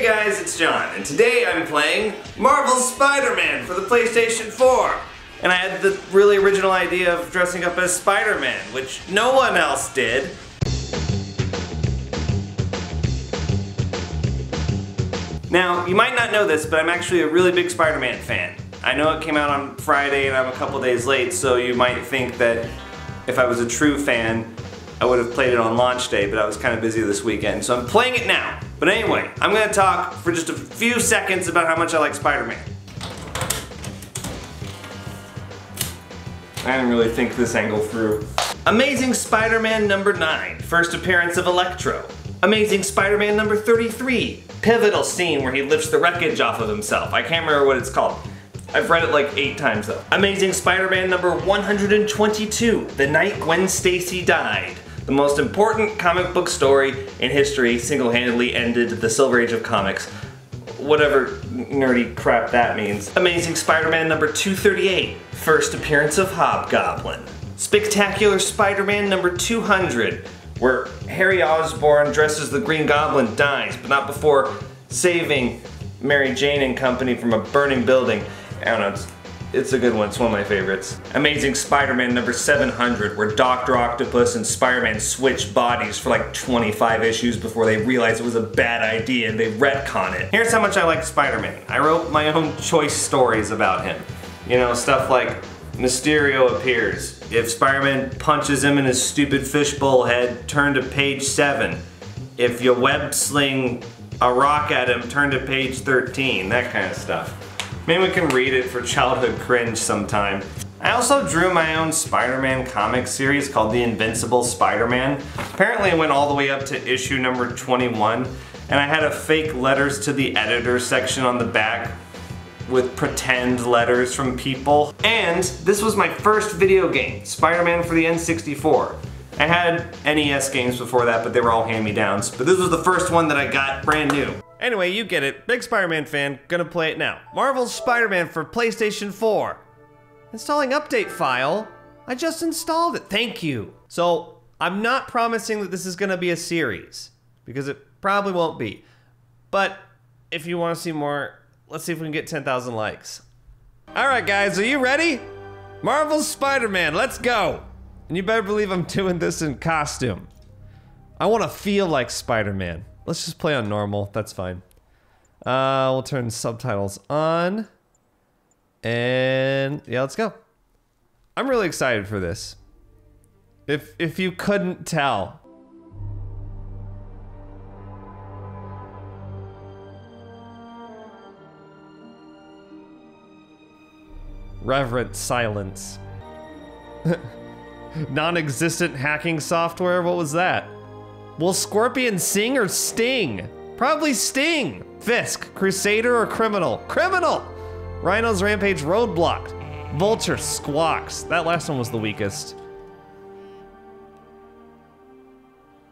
Hey guys, it's John, and today I'm playing Marvel's Spider-Man for the PlayStation 4. And I had the really original idea of dressing up as Spider-Man, which no one else did. Now, you might not know this, but I'm actually a really big Spider-Man fan. I know it came out on Friday and I'm a couple days late, so you might think that if I was a true fan, I would have played it on launch day, but I was kind of busy this weekend, so I'm playing it now. But anyway, I'm gonna talk for just a few seconds about how much I like Spider-Man. I didn't really think this angle through. Amazing Spider-Man number 9, first appearance of Electro. Amazing Spider-Man number 33, pivotal scene where he lifts the wreckage off of himself. I can't remember what it's called. I've read it like 8 times though. Amazing Spider-Man number 122, the night Gwen Stacy died. The most important comic book story in history single-handedly ended the Silver Age of comics. Whatever nerdy crap that means. Amazing Spider-Man number 238, first appearance of Hobgoblin. Spectacular Spider-Man number 200, where Harry Osborn dresses the Green Goblin dies, but not before saving Mary Jane and company from a burning building. I don't know, it's a good one, it's one of my favorites. Amazing Spider-Man number 700, where Doctor Octopus and Spider-Man switch bodies for like 25 issues before they realize it was a bad idea and they retcon it. Here's how much I like Spider-Man. I wrote my own choice stories about him. You know, stuff like Mysterio appears. If Spider-Man punches him in his stupid fishbowl head, turn to page 7. If you web sling a rock at him, turn to page 13, that kind of stuff. Maybe we can read it for childhood cringe sometime. I also drew my own Spider-Man comic series called The Invincible Spider-Man. Apparently it went all the way up to issue number 21, and I had a fake letters to the editor section on the back with pretend letters from people. And this was my first video game, Spider-Man for the N64. I had NES games before that, but they were all hand-me-downs. But this was the first one that I got brand new. Anyway, you get it. Big Spider-Man fan, gonna play it now. Marvel's Spider-Man for PlayStation 4. Installing update file? I just installed it, thank you. So, I'm not promising that this is gonna be a series, because it probably won't be. But, if you wanna see more, let's see if we can get 10,000 likes. Alright guys, are you ready? Marvel's Spider-Man, let's go! And you better believe I'm doing this in costume. I wanna feel like Spider-Man. Let's just play on normal, that's fine. We'll turn subtitles on. And yeah, let's go. I'm really excited for this. If you couldn't tell. Reverent silence. Non-existent hacking software, what was that? Will Scorpion sing or sting? Probably sting. Fisk, Crusader or Criminal? Criminal! Rhino's Rampage roadblocked. Vulture squawks. That last one was the weakest.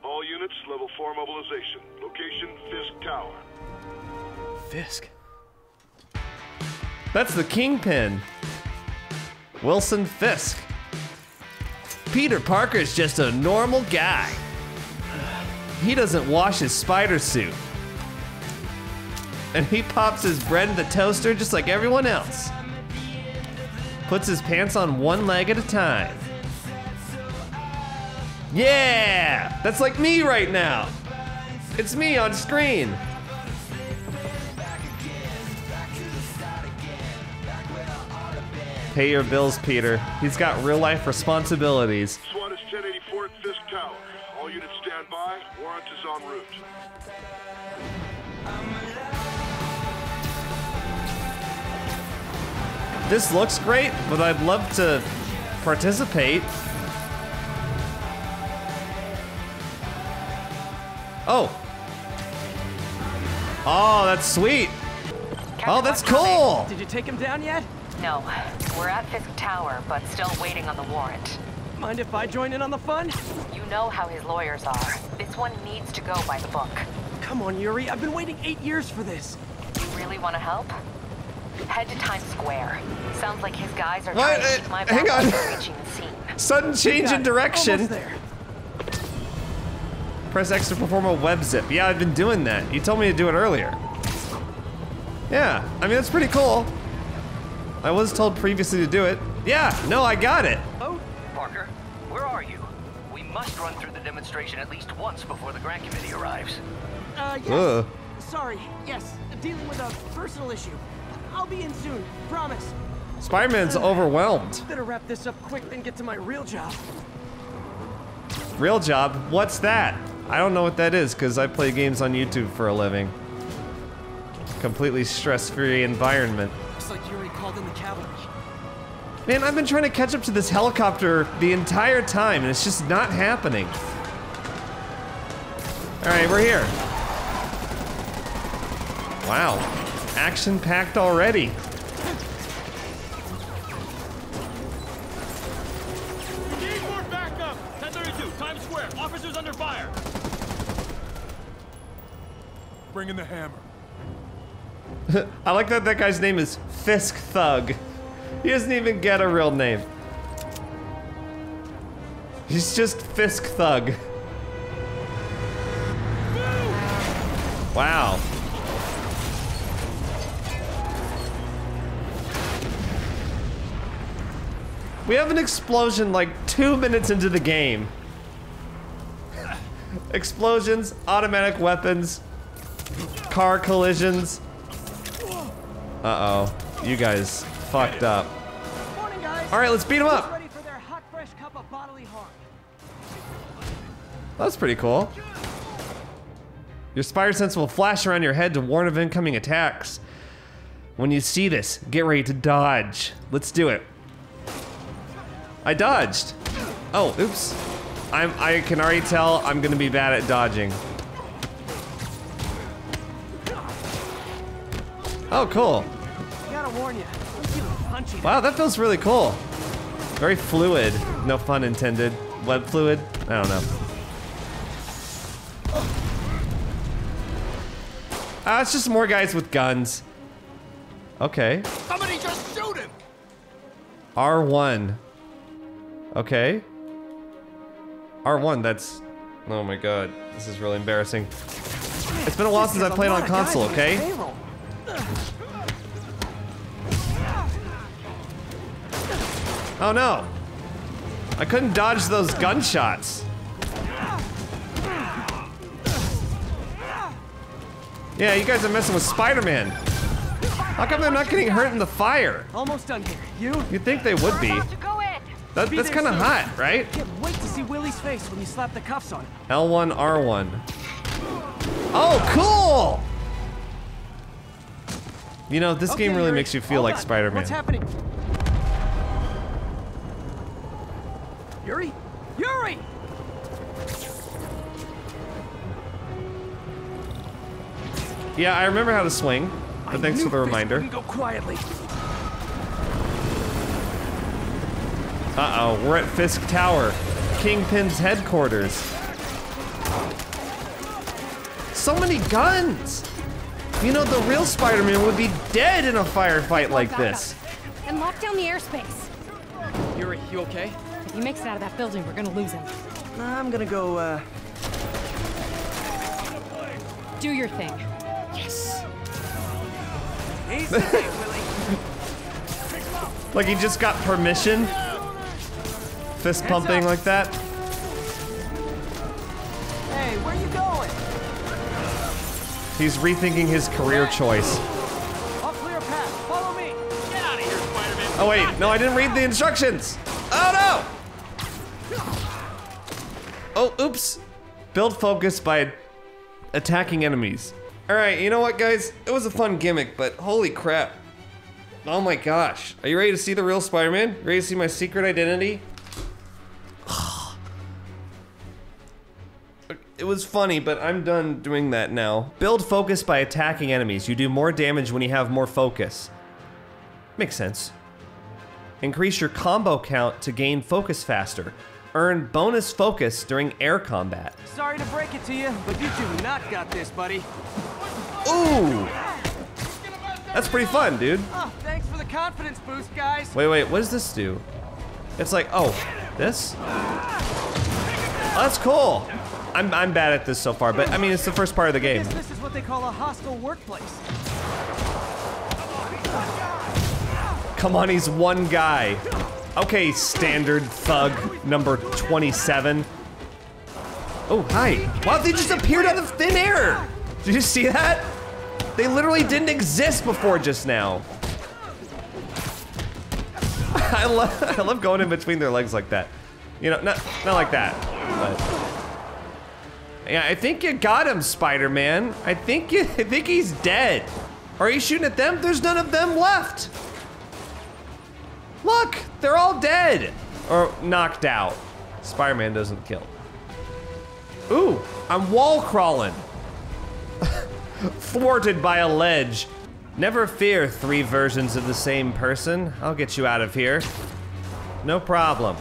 All units, level 4 mobilization. Location, Fisk Tower. Fisk? That's the Kingpin. Wilson Fisk. Peter Parker is just a normal guy. He doesn't wash his spider suit. And he pops his bread in the toaster just like everyone else. Puts his pants on one leg at a time. Yeah! That's like me right now. It's me on screen. Pay your bills, Peter. He's got real life responsibilities. SWAT is 1084 at Fisk Tower. All units stand by. Warrant is en route. This looks great, but I'd love to participate. Oh. Oh, that's sweet. Oh, that's cool. Did you take him down yet? No. We're at Fisk Tower, but still waiting on the warrant. Mind if I join in on the fun? You know how his lawyers are. This one needs to go by the book. Come on, Yuri. I've been waiting 8 years for this. You really want to help? Head to Times Square. Sounds like his guys are trying to keep my back from reaching the scene. Sudden change in direction. There. Press X to perform a web zip. Yeah, I've been doing that. You told me to do it earlier. Yeah, I mean, that's pretty cool. I was told previously to do it. Yeah, no, I got it. Oh, Parker, where are you? We must run through the demonstration at least once before the grant committee arrives. Yes. Sorry, yes, dealing with a personal issue. I'll be in soon, promise. Spider-Man's overwhelmed. Better wrap this up quick than get to my real job. Real job? What's that? I don't know what that is, because I play games on YouTube for a living. Completely stress-free environment. Looks like you already called in the cavalry. Man, I've been trying to catch up to this helicopter the entire time, and it's just not happening. Alright, we're here. Wow. Action-packed already. Officers under fire. Bring in the hammer. I like that that guy's name is Fisk Thug. He doesn't even get a real name. He's just Fisk Thug. Move! Wow. We have an explosion like 2 minutes into the game. Explosions, automatic weapons, car collisions. Uh-oh. You guys fucked up. Morning, guys. All right, let's beat them up. Ready for their hot, fresh cup of bodily harm. That's pretty cool. Your spider sense will flash around your head to warn of incoming attacks. When you see this, get ready to dodge. Let's do it. I dodged. Oh, oops. I can already tell I'm gonna be bad at dodging. Oh, cool. Gotta warn you. Wow, that feels really cool. Very fluid. No pun intended. Web fluid? I don't know. It's just more guys with guns. Okay. Somebody just shoot him! R1. Okay. R1, that's... Oh my god, this is really embarrassing. It's been a while since I played on console, okay? Oh no! I couldn't dodge those gunshots. Yeah, you guys are messing with Spider-Man. How come they're not getting hurt in the fire? Almost done here. You'd think they would be. That's kind of hot, right? Can't wait to see Willie's face when you slap the cuffs on him. L1, R1. Oh, cool! You know, this game really makes you feel like Spider-Man. What's happening? Yuri? Yuri! Yeah, I remember how to swing, but thanks for the reminder. Go quietly. Uh-oh, we're at Fisk Tower, Kingpin's headquarters. So many guns! You know, the real Spider-Man would be dead in a firefight like this. And lock down the airspace. Yuri, you okay? If he makes it out of that building, we're gonna lose him. I'm gonna go, do your thing. Yes! Easy, Willie. Like he just got permission? Fist pumping like that. Hey, where you going? He's rethinking his career choice. I'll clear a path. Follow me. Get out of here, Spider-Man. Oh wait, no, I didn't read the instructions. Oh no! Oh, oops. Build focus by attacking enemies. All right, you know what, guys? It was a fun gimmick, but holy crap! Oh my gosh. Are you ready to see the real Spider-Man? Ready to see my secret identity? It was funny, but I'm done doing that now. Build focus by attacking enemies. You do more damage when you have more focus. Makes sense. Increase your combo count to gain focus faster. Earn bonus focus during air combat. Sorry to break it to you, but you do not got this, buddy. Ooh! That's pretty fun, dude. Oh, thanks for the confidence boost, guys. Wait, what does this do? It's like, oh, this? Oh, that's cool. I'm bad at this so far, but I mean, it's the first part of the game. This is what they call a hostile workplace. Come on, he's one guy. Okay, standard thug number 27. Oh, hi. Wow, they just appeared out of thin air. Did you see that? They literally didn't exist before just now. I love going in between their legs like that. You know, not like that. But. Yeah, I think you got him, Spider-Man. I think he's dead. Are you shooting at them? There's none of them left. Look, they're all dead or knocked out. Spider-Man doesn't kill. Ooh, I'm wall crawling. Thwarted by a ledge. Never fear, three versions of the same person. I'll get you out of here. No problem.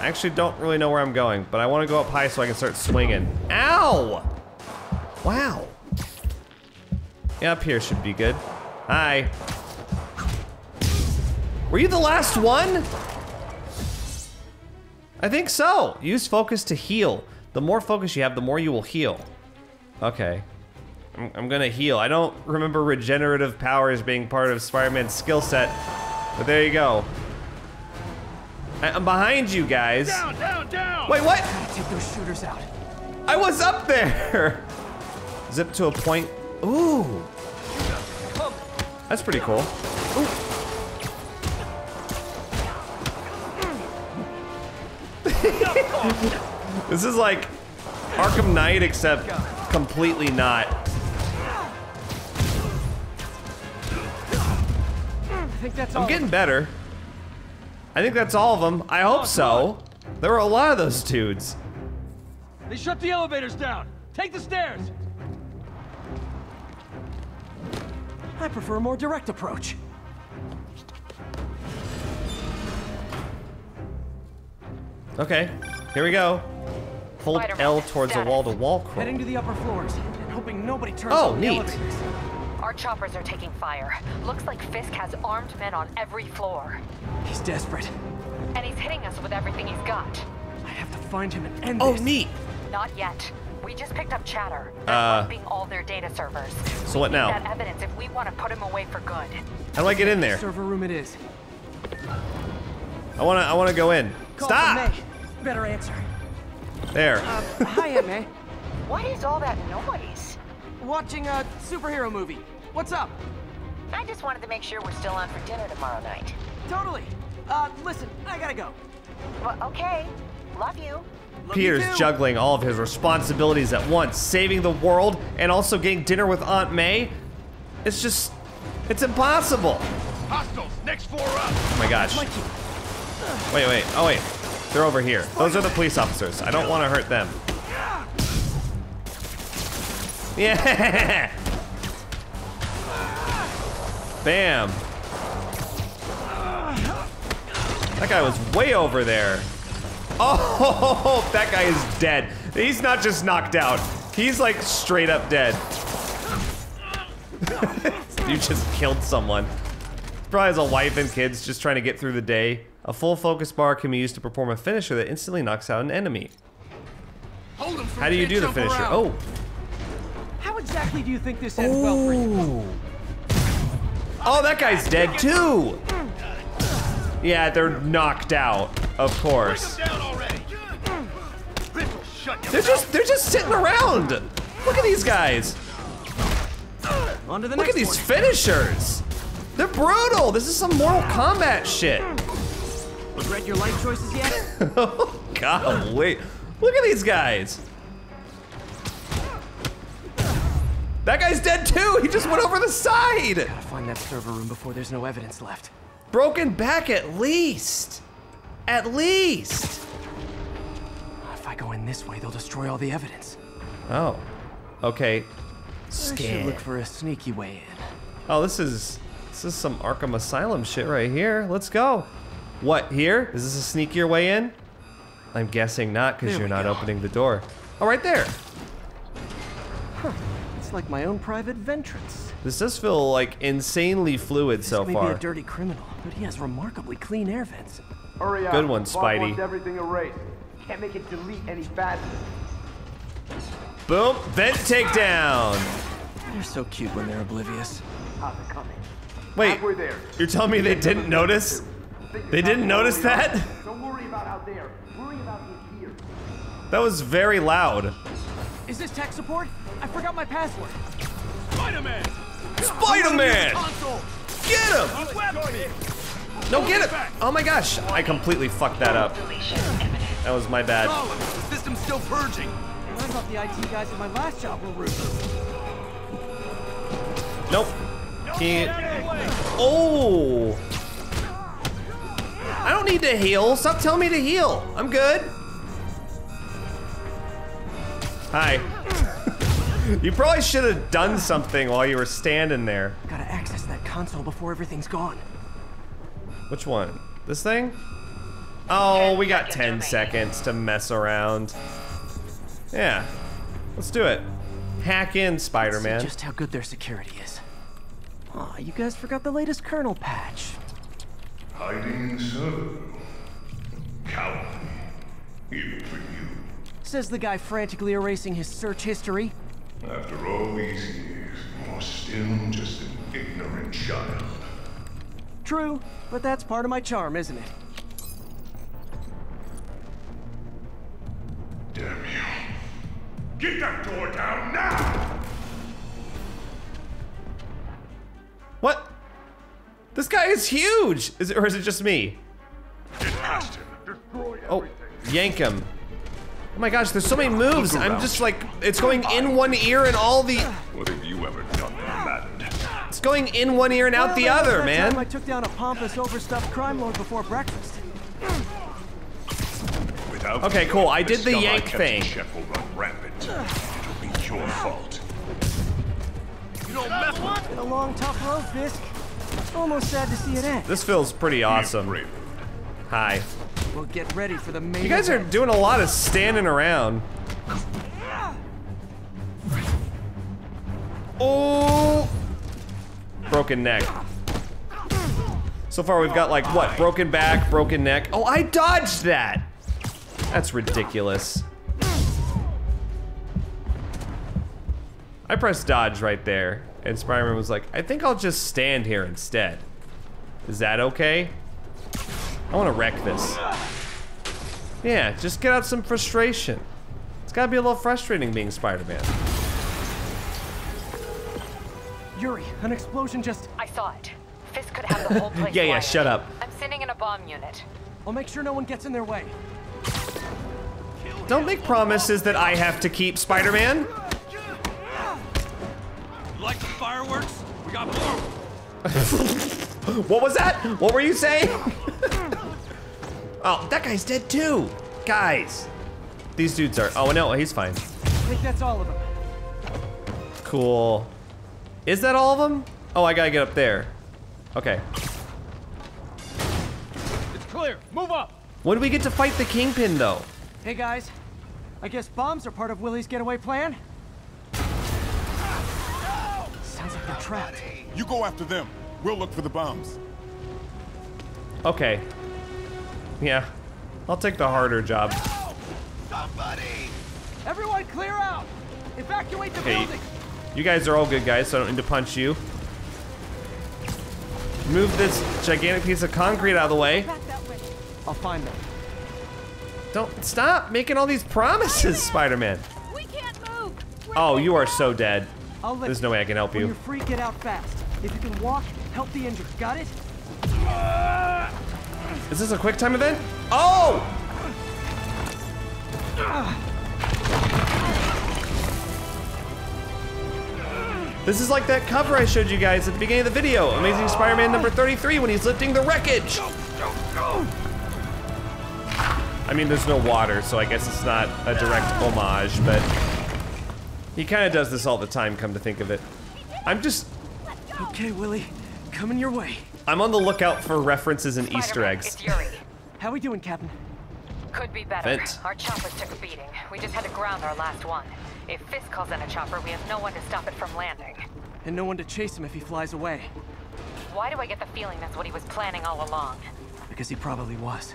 I actually don't really know where I'm going, but I want to go up high so I can start swinging. Ow! Wow. Yeah, up here should be good. Hi. Were you the last one? I think so. Use focus to heal. The more focus you have, the more you will heal. Okay. I'm gonna heal. I don't remember regenerative powers being part of Spider-Man's skill set, but there you go. I'm behind you guys. Down. Wait, what? I gotta take those shooters out. I was up there. Zip to a point. Ooh. That's pretty cool. Ooh. This is like Arkham Knight, except completely not. I'm getting better. I think that's all of them. I hope so. There were a lot of those dudes. They shut the elevators down. Take the stairs. I prefer a more direct approach. Okay, here we go. Hold L towards the wall to wall crawl. Heading to the upper floors and hoping nobody turns on the elevators. Our choppers are taking fire. Looks like Fisk has armed men on every floor. He's desperate. And he's hitting us with everything he's got. I have to find him and end this. Oh, neat. Not yet. We just picked up chatter. They're all their data servers. So what now? That evidence if we want to put him away for good. How do I get in there? Server room it is. I wanna go in. Stop! Better answer. There. Hi, MA. What is all that noise? Watching a superhero movie. What's up? I just wanted to make sure we're still on for dinner tomorrow night. Totally. Listen, I gotta go. Well, okay. Love you. Peter's juggling all of his responsibilities at once, saving the world and also getting dinner with Aunt May. It's just, it's impossible. Hostiles, next floor up. Oh my gosh. Wait. Oh wait. They're over here. Those are the police officers. I don't want to hurt them. Yeah! Bam! That guy was way over there. Oh, that guy is dead. He's not just knocked out. He's like straight up dead. You just killed someone. Probably has a wife and kids just trying to get through the day. A full focus bar can be used to perform a finisher that instantly knocks out an enemy. How do you do the finisher? Around. Oh. How exactly do you think this ends well for you? Oh, that guy's dead too. Yeah, they're knocked out, of course. They're just sitting around. Look at these guys. Look at these finishers. They're brutal. This is some Mortal Kombat shit. Regret your life choices yet? Oh god, wait. Look at these guys. That guy's dead too. He just went over the side. Gotta find that server room before there's no evidence left. Broken back at least. At least. If I go in this way, they'll destroy all the evidence. Oh. Okay. Scan. I should look for a sneaky way in. Oh, this is some Arkham Asylum shit right here. Let's go. What, here? Is this a sneakier way in? I'm guessing not, because you're not opening the door. Oh, right there. Huh. It's like my own private ventrance. This does feel like insanely fluid so far. This may be a dirty criminal, but he has remarkably clean air vents. Hurry up. Good one, Spidey. Bob wants everything erased. Can't make it delete any faster. Boom, vent takedown. They're so cute when they're oblivious. How's it coming? Wait, you're telling me they didn't notice? They didn't notice that? Don't worry about out there. Worry about in here. That was very loud. Is this tech support? I forgot my password. Spider-Man! Spider-Man! Get him! No, get it! Oh my gosh, I completely fucked that up. That was my bad. The system's still purging. I thought the IT guys in my last job were ruthless. Nope. Oh! I don't need to heal. Stop telling me to heal. I'm good. Hi. You probably should have done something while you were standing there. Gotta access that console before everything's gone. Which one? This thing? Oh, we got 10 seconds to mess around. Yeah. Let's do it. Hack in, Spider-Man. Just how good their security is. Aw, you guys forgot the latest kernel patch. Hiding so. Cowardly. Even for you. Says the guy frantically erasing his search history. After all these years, you're still just an ignorant child. True, but that's part of my charm, isn't it? Damn you. Get that door down now! What? This guy is huge! Is it, or is it just me? Get past him. Destroy everything. Oh, yank him. Oh my gosh, there's so many moves. I'm just like, it's going in one ear and all the... What have you ever done that mattered? It's going in one ear and out the other, man. I took down a pompous, overstuffed crime lord before breakfast. Okay, cool. I did the yank thing. It'll be your fault. You don't mess with it. Been a long, tough road, Fisk. It's almost sad to see it end. This feels pretty awesome. Hi. We'll get ready for the main. You guys are doing a lot of standing around. Oh, broken neck. So far we've got like what? Broken back, broken neck. Oh, I dodged that. That's ridiculous. I pressed dodge right there, and Spider-Man was like, "I think I'll just stand here instead." Is that okay? I want to wreck this. Yeah, just get out some frustration. It's gotta be a little frustrating being Spider-Man. Yuri, an explosion just... I saw it. Fisk could have the whole place Yeah, yeah, shut up. I'm sending in a bomb unit. I'll make sure no one gets in their way. Don't make promises that I have to keep, Spider-Man. You like the fireworks? We got more. What was that? What were you saying? Oh, that guy's dead too. Guys, these dudes are, oh no, he's fine. I think that's all of them. Cool. Is that all of them? Oh, I gotta get up there. Okay. It's clear, move up. When do we get to fight the Kingpin though? Hey guys, I guess bombs are part of Willie's getaway plan. No! Sounds like they're trapped. You go after them. We'll look for the bombs. Okay. Yeah. I'll take the harder job. No! Somebody! Everyone clear out! Evacuate the building! You guys are all good guys, so I don't need to punch you. Move this gigantic piece of concrete out of the way. I'll find them. Don't stop making all these promises, Spider-Man. We can't move! Oh, you are so dead. There's no way I can help you. When you're free, get out fast. If you can walk, help the injured. Got it? Is this a quick time event? Oh! This is like that cover I showed you guys at the beginning of the video. Amazing Spider-Man number 33 when he's lifting the wreckage. Go. I mean, there's no water, so I guess it's not a direct homage, but he kind of does this all the time, come to think of it. I'm just... Okay, Willie, coming your way. I'm on the lookout for references and Easter eggs. It's Yuri. How we doing, Captain? Could be better. Our choppers took a beating. We just had to ground our last one. If Fisk calls in a chopper, we have no one to stop it from landing. And no one to chase him if he flies away. Why do I get the feeling that's what he was planning all along? Because he probably was.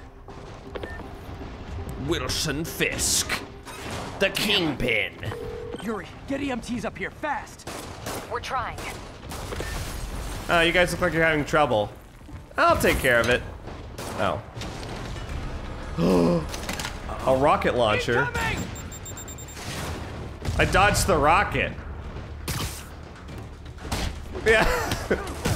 Wilson Fisk, the Kingpin. Yuri, get EMTs up here, fast. We're trying. Oh, you guys look like you're having trouble. I'll take care of it. Oh. A rocket launcher. I dodged the rocket. Yeah.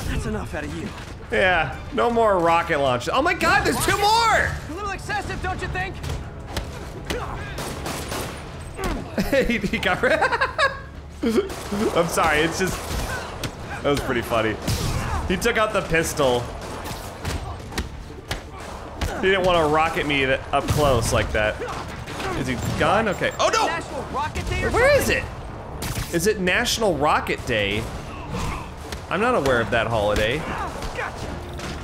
That's enough out of you. Yeah, no more rocket launchers. Oh my god, there's two more! A little excessive, don't you think? He got rid. I'm sorry, it's just... That was pretty funny. He took out the pistol. He didn't want to rocket me up close like that. Is he gone? Okay. Oh no! Where is it? Is it National Rocket Day? I'm not aware of that holiday.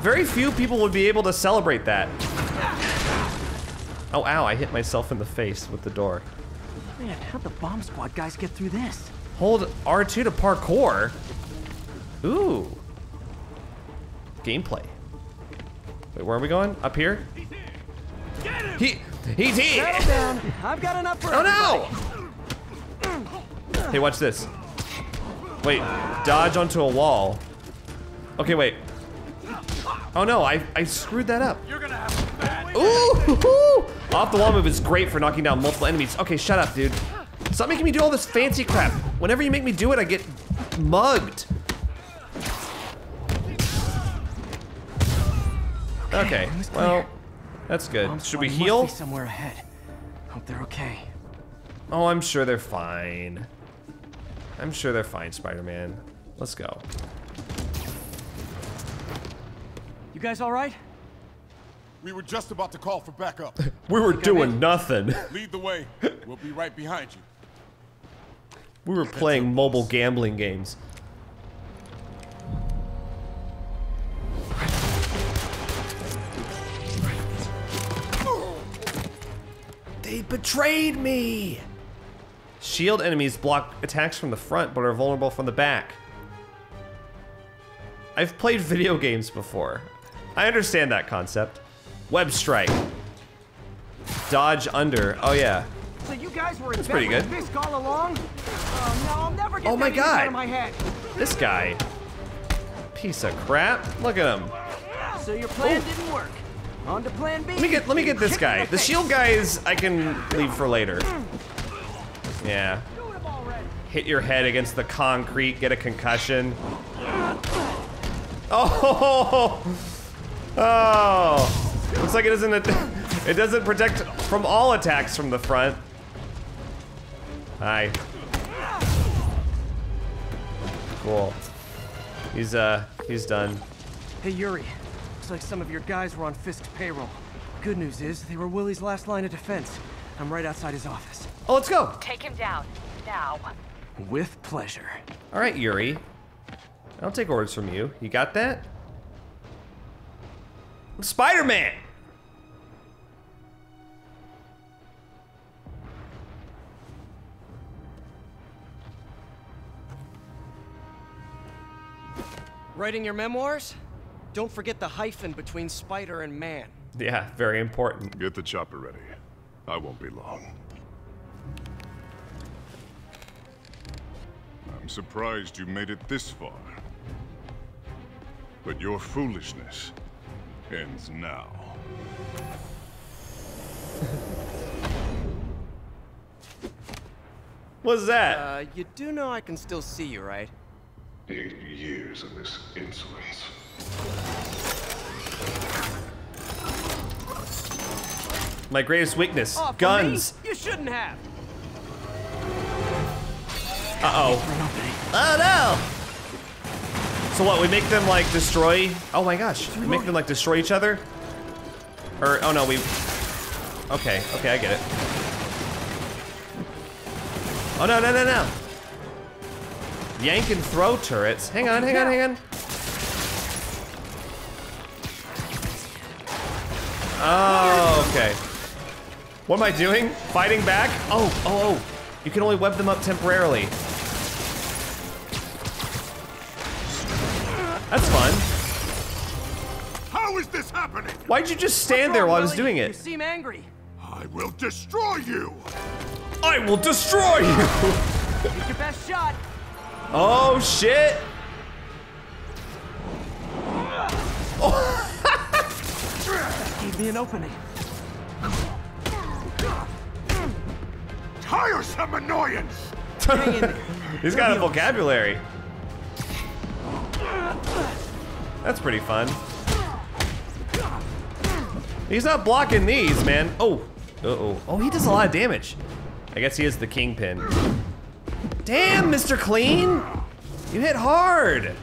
Very few people would be able to celebrate that. Oh, ow, I hit myself in the face with the door. Man, how'd the bomb squad guys get through this? Hold R2 to parkour? Ooh. Gameplay. Wait, where are we going? Up here? He's here! I've got enough for everybody. Hey, watch this. Wait, dodge onto a wall. Okay, wait. Oh no, I screwed that up. You're gonna have bad. Ooh! Off the wall move is great for knocking down multiple enemies. Okay, shut up, dude. Stop making me do all this fancy crap. Whenever you make me do it, I get mugged. Okay, well, that's good. Should we heal? Somewhere ahead. Hope they're okay. Oh, I'm sure they're fine. I'm sure they're fine, Spider-Man. Let's go. You guys all right? We were just about to call for backup. We were doing nothing. Lead the way. We'll be right behind you. We were playing mobile gambling games. They betrayed me! Shield enemies block attacks from the front, but are vulnerable from the back. I've played video games before. I understand that concept. Web strike. Dodge under. Oh yeah. So you guys were that's pretty good. Fisk all along? No, I'll never get oh my god! Out of my head. This guy. Piece of crap. Look at him. So your plan ooh. Didn't work. On to plan B. Let me get this guy. The shield guys I can leave for later. Yeah. Hit your head against the concrete, get a concussion. Oh! Oh! Looks like it doesn't protect from all attacks from the front. Hi. Cool. He's done. Hey Yuri, looks like some of your guys were on Fisk's payroll. Good news is they were Willie's last line of defense. I'm right outside his office. Oh, let's go. Take him down, now. With pleasure. All right, Yuri. I'll take orders from you. You got that? Spider-Man! Writing your memoirs? Don't forget the hyphen between spider and man. Yeah, very important. Get the chopper ready. I won't be long. I'm surprised you made it this far. But your foolishness ends now. What's that? You do know I can still see you, right? 8 years of this insolence. My greatest weakness, oh, guns. You shouldn't have. Uh-oh. Oh no! So what, we make them like destroy? Oh my gosh, we make them like destroy each other? Or, oh no, we... Okay, okay, I get it. Oh no, no, no, no. Yank and throw turrets. Hang on, hang on, hang on. Oh, okay. What am I doing? Fighting back? Oh, oh, oh. You can only web them up temporarily. That's fun. How is this happening? Why'd you just stand there while I was doing it? You seem angry. I will destroy you. I will destroy you. Take your best shot. Oh shit. Oh. Gave me an opening. Tiresome annoyance. Hang in there. He's got a vocabulary. That's pretty fun. He's not blocking these, man. Oh. Uh-oh. Oh, he does a lot of damage. I guess he is the kingpin. Damn, Mr. Clean! You hit hard!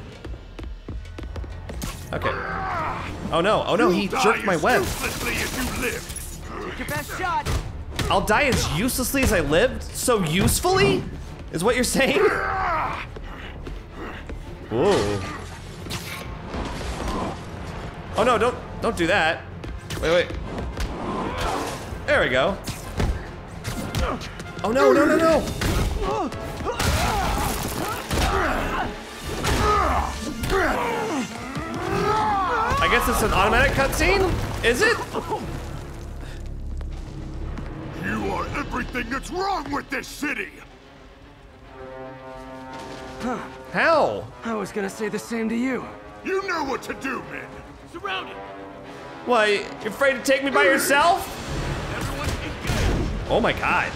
Okay. Oh no, he jerked my web. Take your best shot. I'll die as uselessly as I lived? So usefully? Is what you're saying? Whoa. Oh no, don't do that. Wait. There we go. Oh no, no. I guess it's an automatic cutscene? Is it? You are everything that's wrong with this city! Huh. How? I was gonna say the same to you. You know what to do, men. Surround him. What, you're afraid to take me by yourself? Oh my god.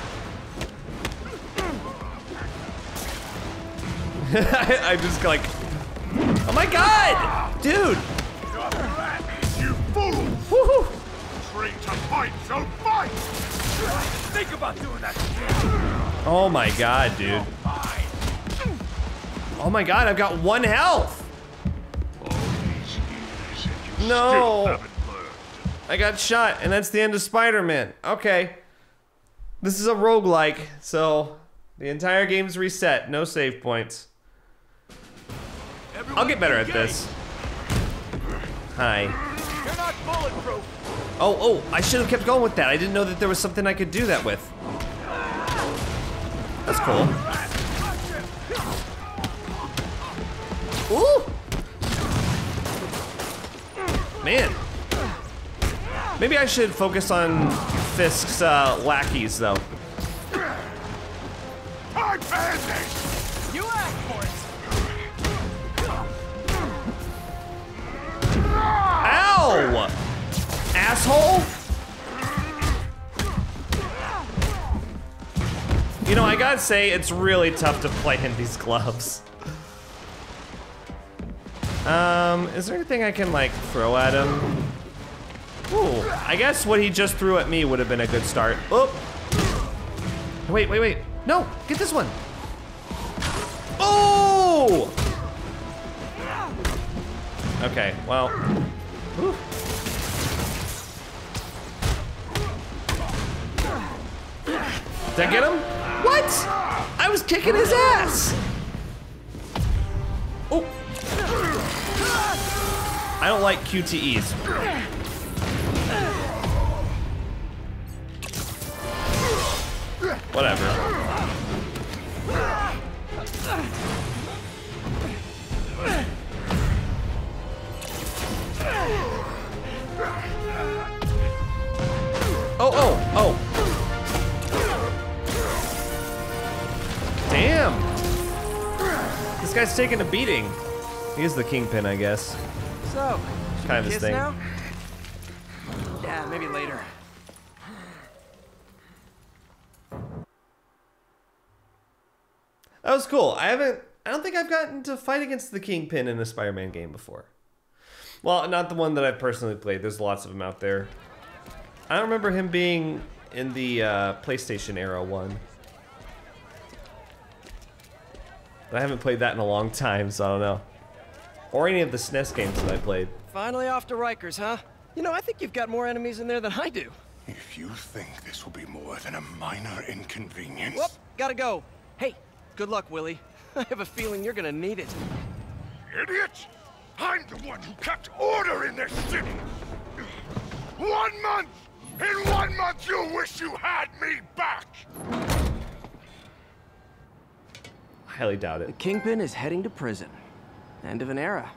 I'm just like, oh my god, dude. You fool. Woohoo. Train to fight, so fight. Think about doing that. Oh my god, dude. Oh my god, I've got one health. No. I got shot, and that's the end of Spider-Man. Okay. This is a roguelike, so the entire game's reset. No save points. I'll get better at this. Hi. You're not bulletproof. Oh, I should have kept going with that. I didn't know that there was something I could do that with. That's cool. Ooh! Man. Maybe I should focus on Fisk's lackeys, though. Hard bandage! You asked for it! Ow! Asshole! You know, I gotta say, it's really tough to play in these gloves. Is there anything I can, like, throw at him? Ooh, I guess what he just threw at me would have been a good start. Oh! Wait. No, get this one. Oh! Okay, well. Ooh. Did I get him? What? I was kicking his ass! Oh. I don't like QTEs. Whatever. Oh. Damn. This guy's taking a beating. He's the kingpin, I guess. So, kind of his thing. Now? Yeah, maybe later. That was cool. I don't think I've gotten to fight against the Kingpin in a Spider-Man game before. Well, not the one that I've personally played. There's lots of them out there. I don't remember him being in the PlayStation era one. But I haven't played that in a long time, so I don't know. Or any of the SNES games that I played. Finally off to Rikers, huh? You know, I think you've got more enemies in there than I do. If you think this will be more than a minor inconvenience... Whoop, gotta go. Hey. Good luck, Willie. I have a feeling you're gonna need it. Idiot! I'm the one who kept order in this city! 1 month! In 1 month, you'll wish you had me back! Highly doubt it. The Kingpin is heading to prison. End of an era.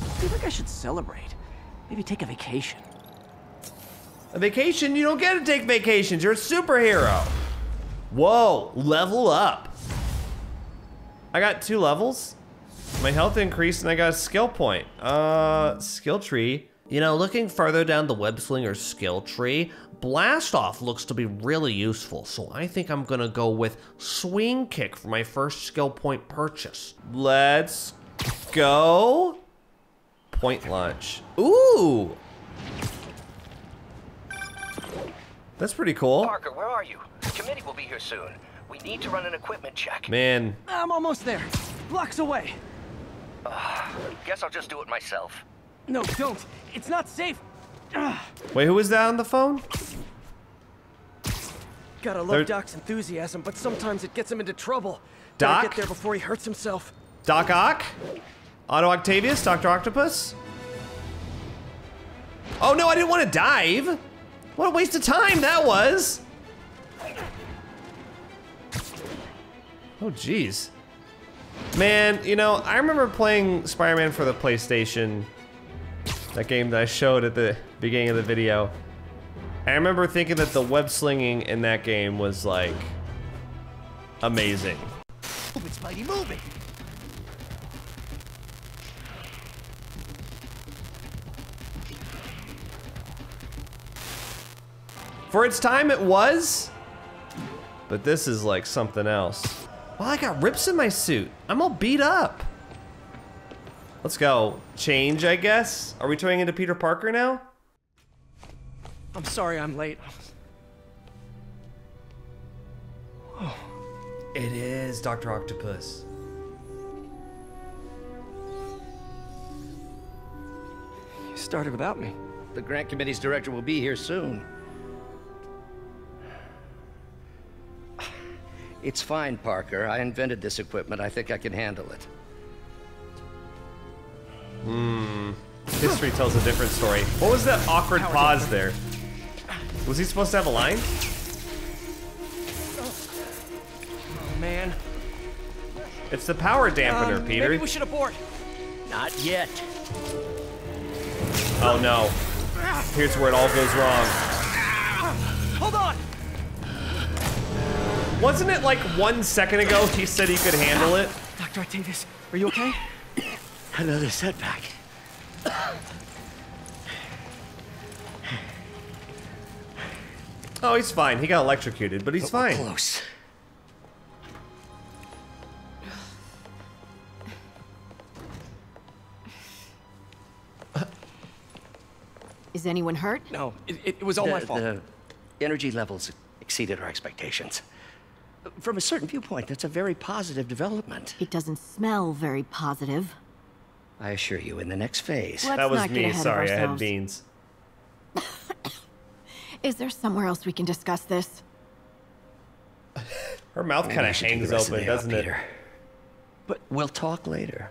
I feel like I should celebrate. Maybe take a vacation. A vacation? You don't get to take vacations. You're a superhero. Whoa, level up. I got 2 levels? My health increased and I got a skill point. Skill tree. You know, looking further down the web-slinger's skill tree, blast off looks to be really useful, so I think I'm gonna go with swing kick for my first skill point purchase. Let's go. Point launch. Ooh! That's pretty cool. Parker, where are you? The committee will be here soon. We need to run an equipment check. Man. I'm almost there. Blocks away. Guess I'll just do it myself. No, don't. It's not safe. Wait, who is that on the phone? Gotta love Doc's enthusiasm, but sometimes it gets him into trouble. Doc? Gotta get there before he hurts himself. Doc Ock? Otto Octavius? Doctor Octopus? Oh no, I didn't want to dive! What a waste of time that was! Oh jeez. Man, you know, I remember playing Spider-Man for the PlayStation. That game that I showed at the beginning of the video. I remember thinking that the web slinging in that game was like amazing. Move it, Spidey, move it. For its time it was, but this is like something else. Well, I got rips in my suit. I'm all beat up. Let's go. Change, I guess? Are we turning into Peter Parker now? I'm sorry I'm late. Oh. It is Dr. Octopus. You started without me. The grant committee's director will be here soon. It's fine, Parker. I invented this equipment. I think I can handle it. Hmm. History tells a different story. What was that awkward pause there? Was he supposed to have a line? Oh, man. It's the power dampener, Peter. Maybe we should abort. Not yet. Oh, no. Here's where it all goes wrong. Hold on. Wasn't it like 1 second ago he said he could handle it? Dr. Octavius, are you okay? Another setback. Oh, he's fine. He got electrocuted, but he's fine. Close. Is anyone hurt? No, it was all my fault. The energy levels exceeded our expectations. From a certain viewpoint, that's a very positive development. It doesn't smell very positive. I assure you, in the next phase. That was me. Sorry, I had beans. Is there somewhere else we can discuss this? Her mouth kind of hangs open, doesn't it? But we'll talk later.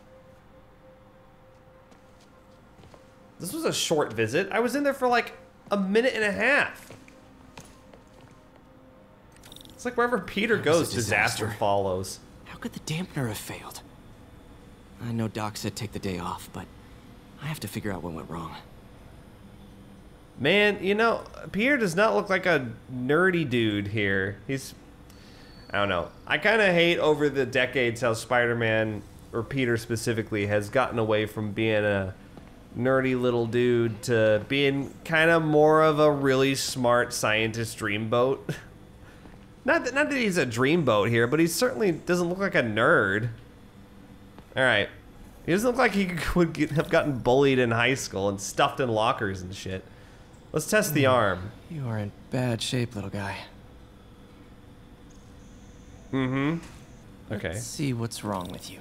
This was a short visit. I was in there for like a minute and a half. It's like wherever Peter goes, disaster follows. How could the dampener have failed? I know Doc said take the day off, but I have to figure out what went wrong. Man, you know, Peter does not look like a nerdy dude here. He's, I don't know. I kind of hate over the decades how Spider-Man, or Peter specifically, has gotten away from being a nerdy little dude to being kind of more of a really smart scientist dreamboat. Not that he's a dreamboat here, but he certainly doesn't look like a nerd. Alright. He doesn't look like he would have gotten bullied in high school and stuffed in lockers and shit. Let's test the arm. You are in bad shape, little guy. Mm-hmm. Okay. Let's see what's wrong with you.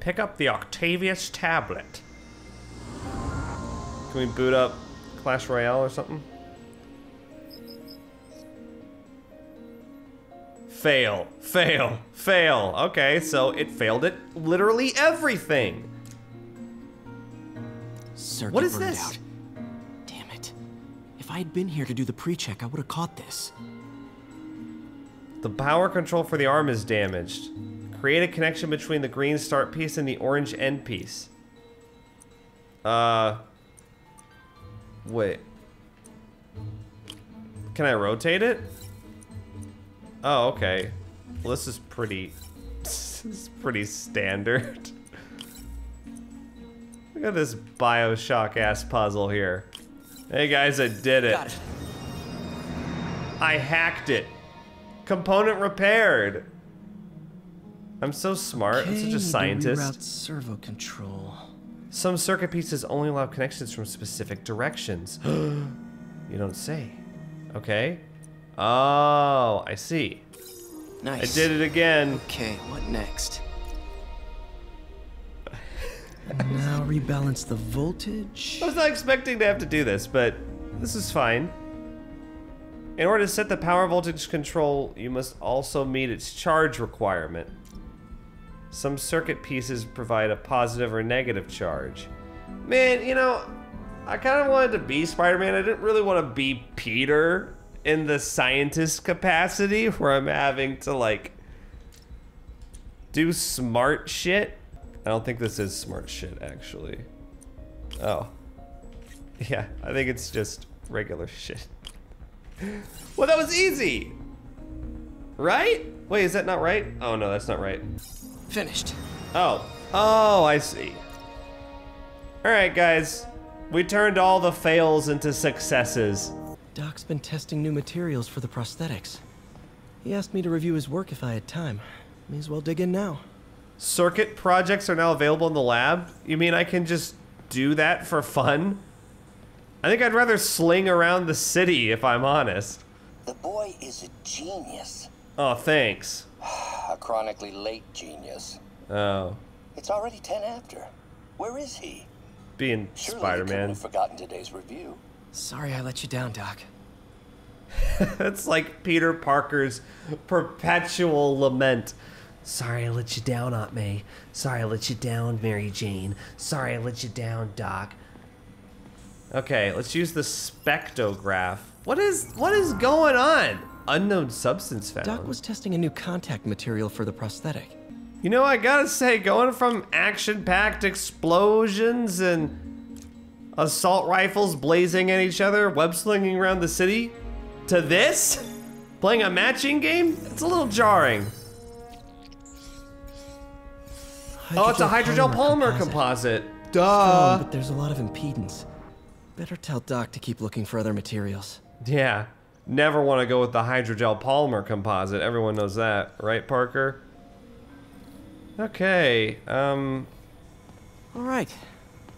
Pick up the Octavius tablet. Can we boot up Clash Royale or something? Fail, fail, fail. Okay, so it failed at literally everything. Circuit what is this? Out. Damn it. If I had been here to do the pre-check, I would have caught this. The power control for the arm is damaged. Create a connection between the green start piece and the orange end piece. Wait. Can I rotate it? Oh, okay. Well, this is pretty... This is pretty standard. Look at this Bioshock-ass puzzle here. Hey guys, I did it. Got it. I hacked it. Component repaired. I'm so smart. Okay, I'm such a scientist. Servo control. Some circuit pieces only allow connections from specific directions. You don't say. Okay. Oh, I see. Nice. I did it again. Okay, what next? Now rebalance the voltage. I was not expecting to have to do this, but this is fine. In order to set the power voltage control, you must also meet its charge requirement. Some circuit pieces provide a positive or negative charge. Man, you know, I kind of wanted to be Spider-Man. I didn't really want to be Peter in the scientist capacity where I'm having to, like, do smart shit. I don't think this is smart shit, actually. Oh. Yeah, I think it's just regular shit. Well, that was easy! Right? Wait, is that not right? Oh, no, that's not right. Finished. Oh. Oh, I see. Alright, guys. We turned all the fails into successes. Doc's been testing new materials for the prosthetics. He asked me to review his work if I had time. May as well dig in now. Circuit projects are now available in the lab? You mean I can just do that for fun? I think I'd rather sling around the city, if I'm honest. The boy is a genius. Oh, thanks. A chronically late genius. Oh. It's already 10 after. Where is he? Being Spider-Man. Surely they couldn't have forgotten today's review. Sorry I let you down, Doc. That's like Peter Parker's perpetual lament. Sorry I let you down, Aunt May. Sorry I let you down, Mary Jane. Sorry I let you down, Doc. Okay, let's use the spectrograph. What is going on? Unknown substance found. Doc was testing a new contact material for the prosthetic. You know, I gotta say, going from action-packed explosions and assault rifles blazing at each other, web-slinging around the city, to this? Playing a matching game? It's a little jarring. Hydrogel oh, it's a hydrogel polymer composite. Duh. Strong, but there's a lot of impedance. Better tell Doc to keep looking for other materials. Yeah. Never want to go with the hydrogel polymer composite. Everyone knows that, right, Parker? Okay, all right.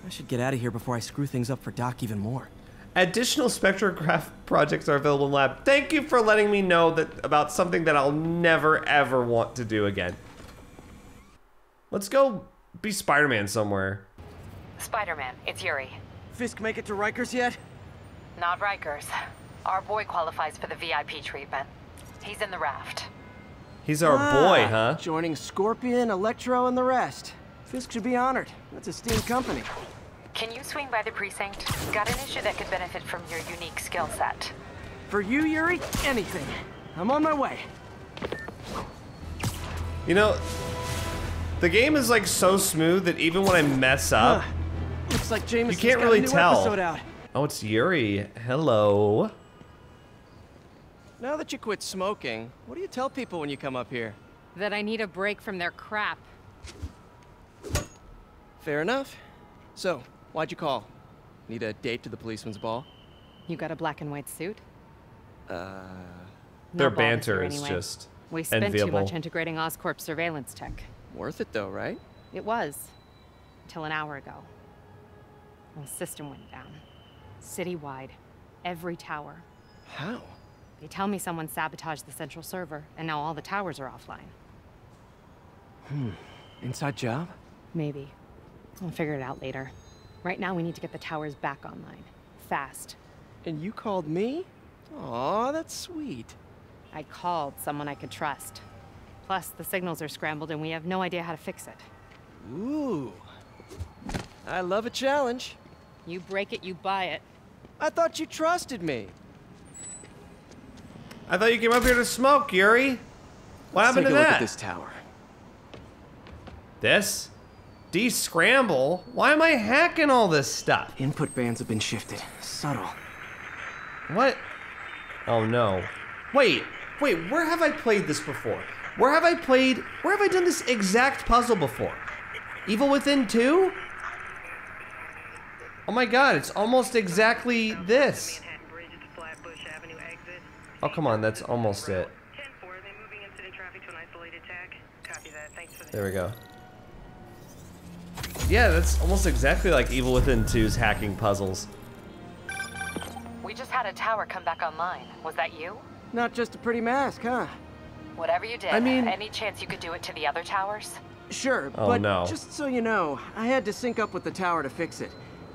I should get out of here before I screw things up for Doc even more. Additional spectrograph projects are available in lab. Thank you for letting me know about something that I'll never, ever want to do again. Let's go be Spider-Man somewhere. Spider-Man, it's Yuri. Fisk make it to Rikers yet? Not Rikers. Our boy qualifies for the VIP treatment. He's in the Raft. He's our boy, huh? Joining Scorpion, Electro, and the rest. Fisk should be honored. That's esteemed company. Can you swing by the precinct? Got an issue that could benefit from your unique skill set. For you, Yuri, anything. I'm on my way. You know, the game is like so smooth that even when I mess up, looks like Jameson's you can't really tell. Out. Oh, it's Yuri. Hello. Now that you quit smoking, what do you tell people when you come up here? That I need a break from their crap. Fair enough. So, why'd you call? Need a date to the policeman's ball? You got a black and white suit? Their banter is just enviable. We spent too much integrating Oscorp surveillance tech. Worth it though, right? It was. Till an hour ago. The system went down. Citywide. Every tower. How? They tell me someone sabotaged the central server, and now all the towers are offline. Hmm. Inside job? Maybe. I'll figure it out later. Right now, we need to get the towers back online. Fast. And you called me? Aw, that's sweet. I called someone I could trust. Plus, the signals are scrambled, and we have no idea how to fix it. Ooh. I love a challenge. You break it, you buy it. I thought you trusted me. I thought you came up here to smoke, Yuri. What happened to that? Let's take a look at this tower. This? De-scramble? Why am I hacking all this stuff? Input bands have been shifted. Subtle. What? Oh no. Wait, wait, where have I played this before? Where have I done this exact puzzle before? Evil Within 2? Oh my god, it's almost exactly this. Oh, come on, that's almost it. There we go. Yeah, that's almost exactly like Evil Within 2's hacking puzzles. We just had a tower come back online. Was that you? Not just a pretty mask, huh? Whatever you did, I mean, any chance you could do it to the other towers? Sure, oh, but no. Just so you know, I had to sync up with the tower to fix it.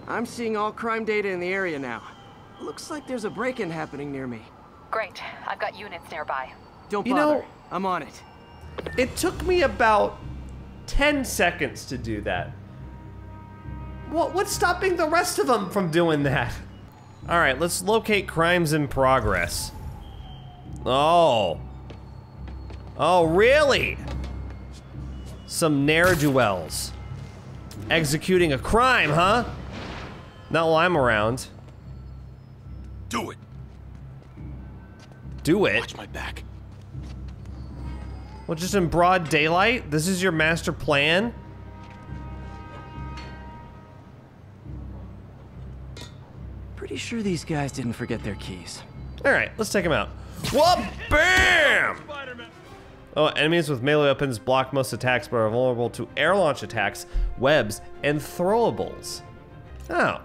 I'm seeing all crime data in the area now. Looks like there's a break-in happening near me. Great. I've got units nearby. Don't bother. You know, I'm on it. It took me about 10 seconds to do that. What's stopping the rest of them from doing that? Alright, let's locate crimes in progress. Oh. Oh, really? Some ne'er-do-wells. Executing a crime, huh? Not while I'm around. Do it. Do it? Watch my back. Well, just in broad daylight? This is your master plan? Pretty sure these guys didn't forget their keys. Alright, let's take them out. Whoop! Bam! Oh, enemies with melee weapons block most attacks but are vulnerable to air launch attacks, webs, and throwables. Oh.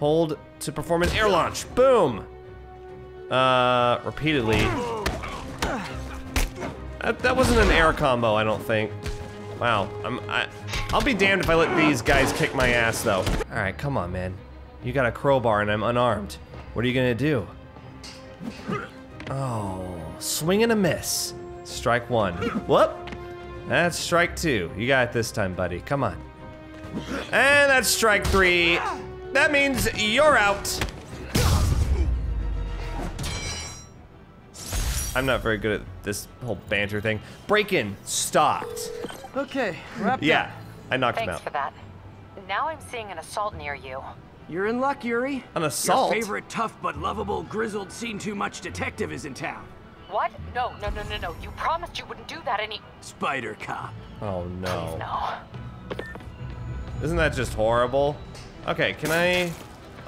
Hold to perform an air launch. Boom! Repeatedly. That wasn't an air combo, I don't think. Wow, I'll be damned if I let these guys kick my ass, though. Alright, come on, man. You got a crowbar and I'm unarmed. What are you gonna do? Oh, swing and a miss. Strike one. Whoop! That's strike two. You got it this time, buddy. Come on. And that's strike three. That means you're out. I'm not very good at this whole banter thing. Break-in stopped. Okay, wrapped up. I knocked him out. Thanks for that. Now I'm seeing an assault near you. You're in luck, Yuri. An assault? Your favorite tough but lovable grizzled seen-too-much detective is in town. What? No, no, no, no, no. You promised you wouldn't do that any- Spider cop. Oh, no. Please, no. Isn't that just horrible? Okay, can I-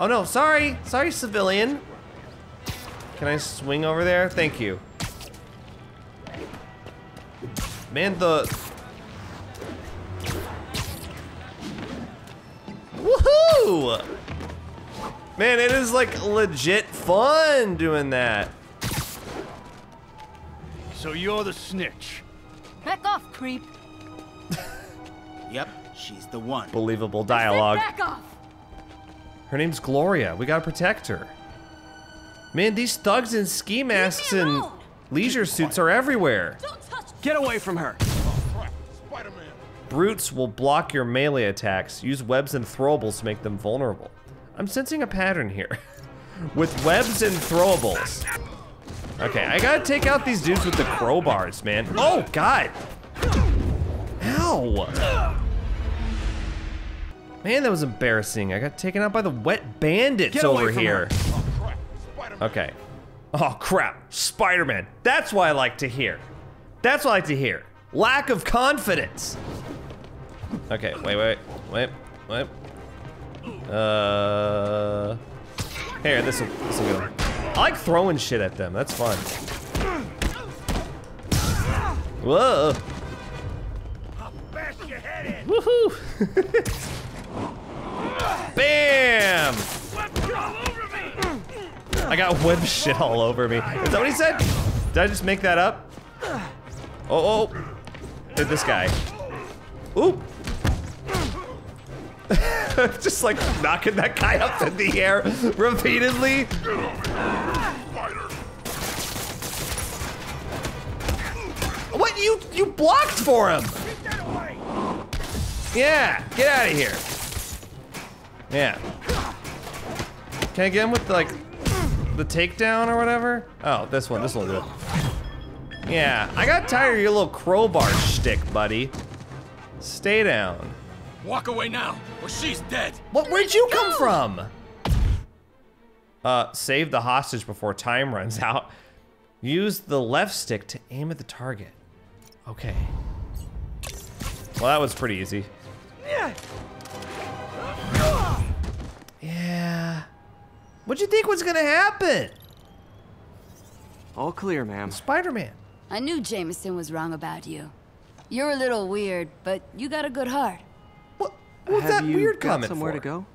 Oh, no, sorry. Sorry, civilian. Can I swing over there? Thank you. Man, the... Woohoo! Man, it is like legit fun doing that. So you're the snitch. Back off, creep. Yep, she's the one. Believable dialogue. Back off. Her name's Gloria. We gotta protect her. Man, these thugs in ski masks and leisure suits are everywhere. Get away from her. Brutes will block your melee attacks. Use webs and throwables to make them vulnerable. I'm sensing a pattern here. With webs and throwables. Okay, I gotta take out these dudes with the crowbars, man. Oh, God. Ow. Man, that was embarrassing. I got taken out by the wet bandits over here. Okay. Oh, crap. Spider-Man. That's what I like to hear. That's what I like to hear. Lack of confidence. Okay, wait. Here, this'll go. I like throwing shit at them. That's fun. Whoa. I'll bash your head in. Woohoo. Bam! I got web shit all over me. Is that what he said? Did I just make that up? Oh, oh. Did this guy. Oop. Just like knocking that guy up in the air repeatedly. What? You blocked for him. Yeah, get out of here. Yeah. Can I get him with like the takedown or whatever? Oh, this one will do it. Yeah, I got tired of your little crowbar shtick, buddy. Stay down. Walk away now, or she's dead. What? Where'd you come from? Save the hostage before time runs out. Use the left stick to aim at the target. Okay. Well, that was pretty easy. Yeah. What'd you think was gonna happen? All clear, ma'am. Spider-Man. I knew Jameson was wrong about you. You're a little weird, but you got a good heart. What's that weird comment for? Have you got somewhere to go?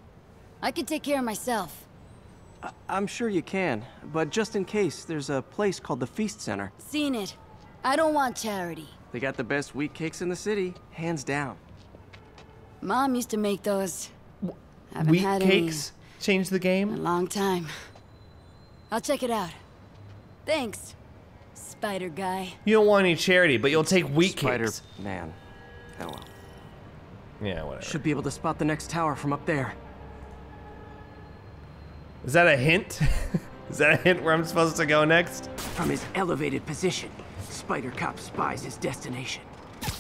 I can take care of myself. I'm sure you can, but just in case, there's a place called the Feast Center. Seen it. I don't want charity. They got the best wheat cakes in the city, hands down. Mom used to make those. Haven't had any. Wheat cakes changed the game? A long time. I'll check it out. Thanks, Spider Guy. You don't want any charity, but you'll take wheat cakes. Spider Man. Oh well. Yeah, whatever. Should be able to spot the next tower from up there. Is that a hint? Is that a hint where I'm supposed to go next? From his elevated position, Spider Cop spies his destination.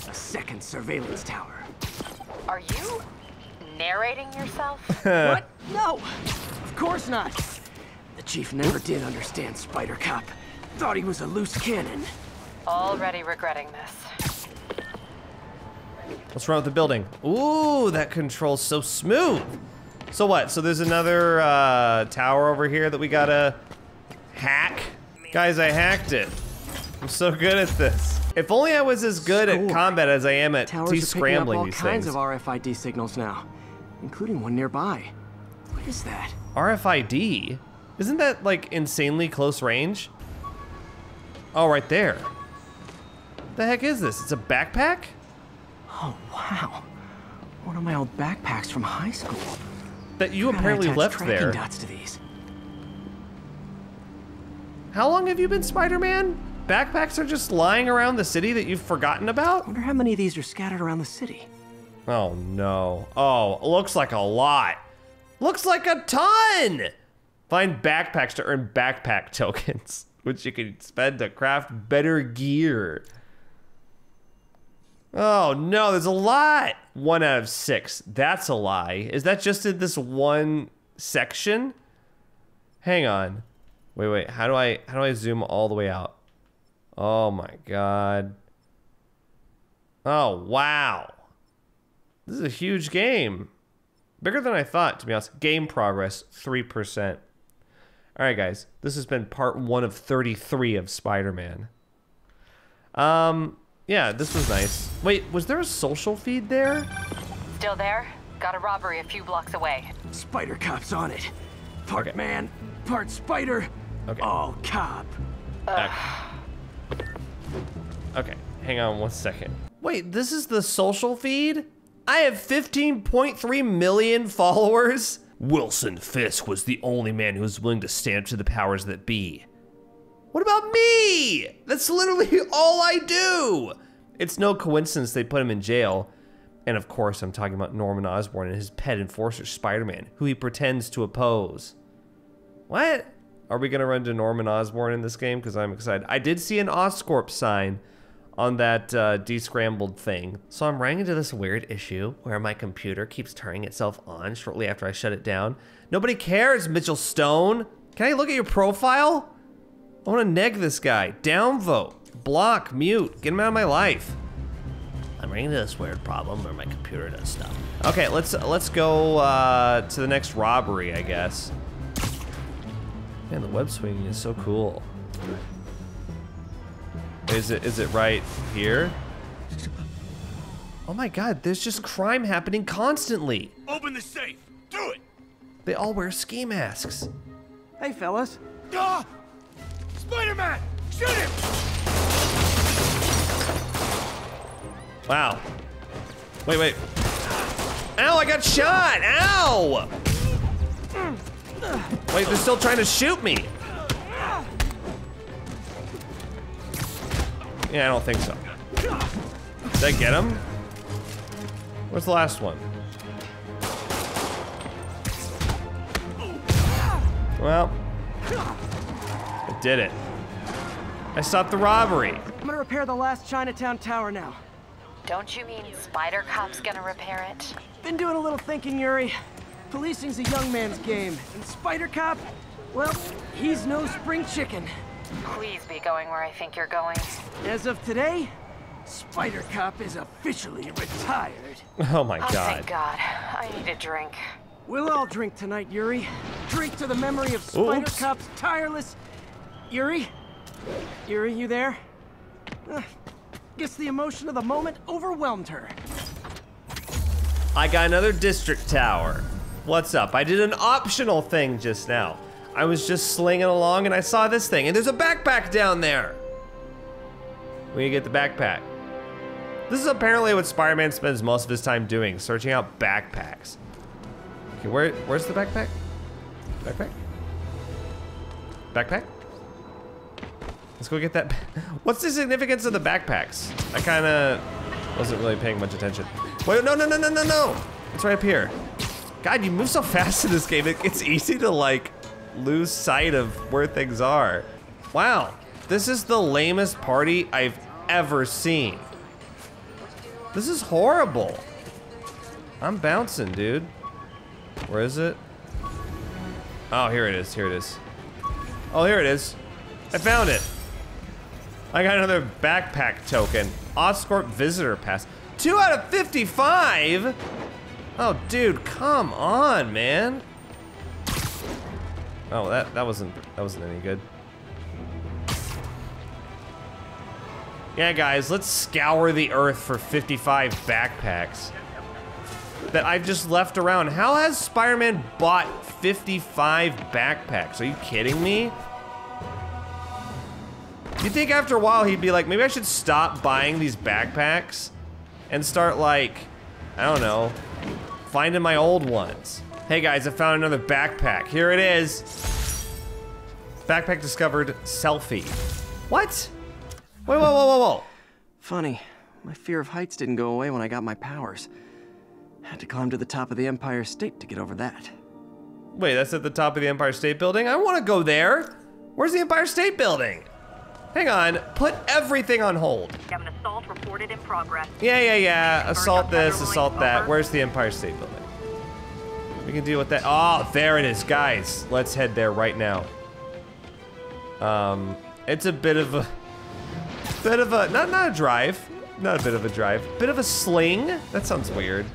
A second surveillance tower. Are you narrating yourself? What? No, of course not. The chief never did understand Spider Cop. Thought he was a loose cannon. Already regretting this. What's wrong with the building? Ooh, that control's so smooth. So what? So there's another tower over here that we gotta hack? Guys, I hacked it. I'm so good at this. If only I was as good at combat as I am at T-scrambling these things. Towers are picking up all kinds of RFID signals now, including one nearby. What is that? RFID? Isn't that like insanely close range? Oh, right there. What the heck is this? It's a backpack? Oh, wow. One of my old backpacks from high school. That you apparently left there. Dots to these. How long have you been Spider-Man? Backpacks are just lying around the city that you've forgotten about? I wonder how many of these are scattered around the city. Oh no. Oh, looks like a lot. Looks like a ton! Find backpacks to earn backpack tokens, which you can spend to craft better gear. Oh no, there's a lot. 1 out of 6. That's a lie. Is that just in this one section? Hang on. Wait, wait. How do I zoom all the way out? Oh my god. Oh wow. This is a huge game. Bigger than I thought, to be honest. Game progress 3%. All right, guys. This has been part 1 of 33 of Spider-Man. Yeah, this was nice. Wait, was there a social feed there? Still there? Got a robbery a few blocks away. Spider Cop's on it. Part okay. Man, part spider, okay. All cop. Okay, hang on one second. Wait, this is the social feed? I have 15.3 million followers? Wilson Fisk was the only man who was willing to stand up to the powers that be. What about me? That's literally all I do. It's no coincidence they put him in jail. And of course, I'm talking about Norman Osborn and his pet enforcer, Spider-Man, who he pretends to oppose. What? Are we gonna run to Norman Osborn in this game? Because I'm excited. I did see an Oscorp sign on that descrambled thing. So I'm running into this weird issue where my computer keeps turning itself on shortly after I shut it down. Nobody cares, Mitchell Stone. Can I look at your profile? I wanna neg this guy. Downvote, block, mute, get him out of my life. I'm running into this weird problem where my computer does stuff. Okay, let's go to the next robbery, I guess. Man, the web swinging is so cool. Is it right here? Oh my god, there's just crime happening constantly. Open the safe, do it. They all wear ski masks. Hey, fellas. Ah! Spider-Man! Shoot him! Wow. Wait, wait. Ow, I got shot! Ow! Wait, they're still trying to shoot me. Yeah, I don't think so. Did I get him? Where's the last one? Well. Did it. I stopped the robbery. I'm gonna repair the last Chinatown tower now. Don't you mean Spider Cop's gonna repair it? Been doing a little thinking, Yuri. Policing's a young man's game, and Spider Cop, well, he's no spring chicken. Please be going where I think you're going. As of today, Spider Cop is officially retired. Oh my God. Oh, thank God. I need a drink. We'll all drink tonight, Yuri. Drink to the memory of Spider Cop's tireless... Yuri? Yuri, you there? Guess the emotion of the moment overwhelmed her. I got another district tower. What's up? I did an optional thing just now. I was just slinging along and I saw this thing, and there's a backpack down there. We get the backpack. This is apparently what Spider-Man spends most of his time doing, searching out backpacks. Okay, where's the backpack? Backpack? Backpack? Let's go get that. What's the significance of the backpacks? I kind of wasn't really paying much attention. Wait, no, no, no, no, no, no. It's right up here. God, you move so fast in this game. It's easy to like lose sight of where things are. Wow, this is the lamest party I've ever seen. This is horrible. I'm bouncing, dude. Where is it? Oh, here it is, here it is. Oh, here it is. I found it. I got another backpack token. Oscorp visitor pass. 2 out of 55? Oh, dude, come on, man. Oh, that wasn't any good. Yeah, guys, let's scour the earth for 55 backpacks that I've just left around. How has Spider-Man bought 55 backpacks? Are you kidding me? You'd think after a while he'd be like, maybe I should stop buying these backpacks and start like, I don't know, finding my old ones. Hey guys, I found another backpack. Here it is. Backpack discovered, selfie. What? Wait, whoa, whoa, whoa, whoa. Funny, my fear of heights didn't go away when I got my powers. Had to climb to the top of the Empire State to get over that. Wait, that's at the top of the Empire State Building? I wanna go there. Where's the Empire State Building? Hang on, put everything on hold. We have an assault reported in progress. Yeah, yeah, yeah. Assault this, assault that. Where's the Empire State Building? We can deal with that. Oh, there it is, guys. Let's head there right now. It's a bit of a, not a drive, not a bit of a drive, bit of a sling. That sounds weird.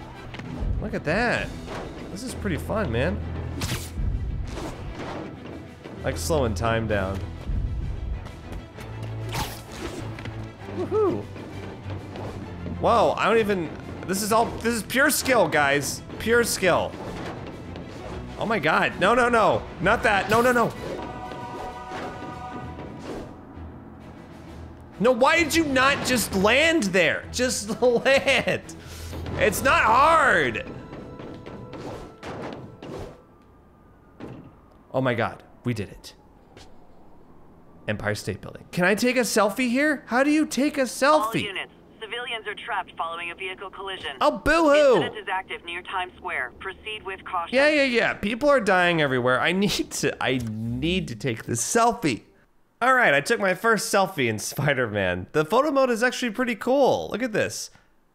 Look at that. This is pretty fun, man. Like slowing time down. Woohoo! Whoa, I don't even, this is pure skill, guys. Pure skill. Oh my God, no, no, no, not that, no, no, no. No, why did you not just land there? Just land. It's not hard. Oh my God, we did it. Empire State Building. Can I take a selfie here? How do you take a selfie? All units, civilians are trapped following a vehicle collision. Oh, boo-hoo! Incident is active near Times Square. Proceed with caution. Yeah, yeah, yeah. People are dying everywhere. I need to take this selfie. All right, I took my first selfie in Spider-Man. The photo mode is actually pretty cool. Look at this.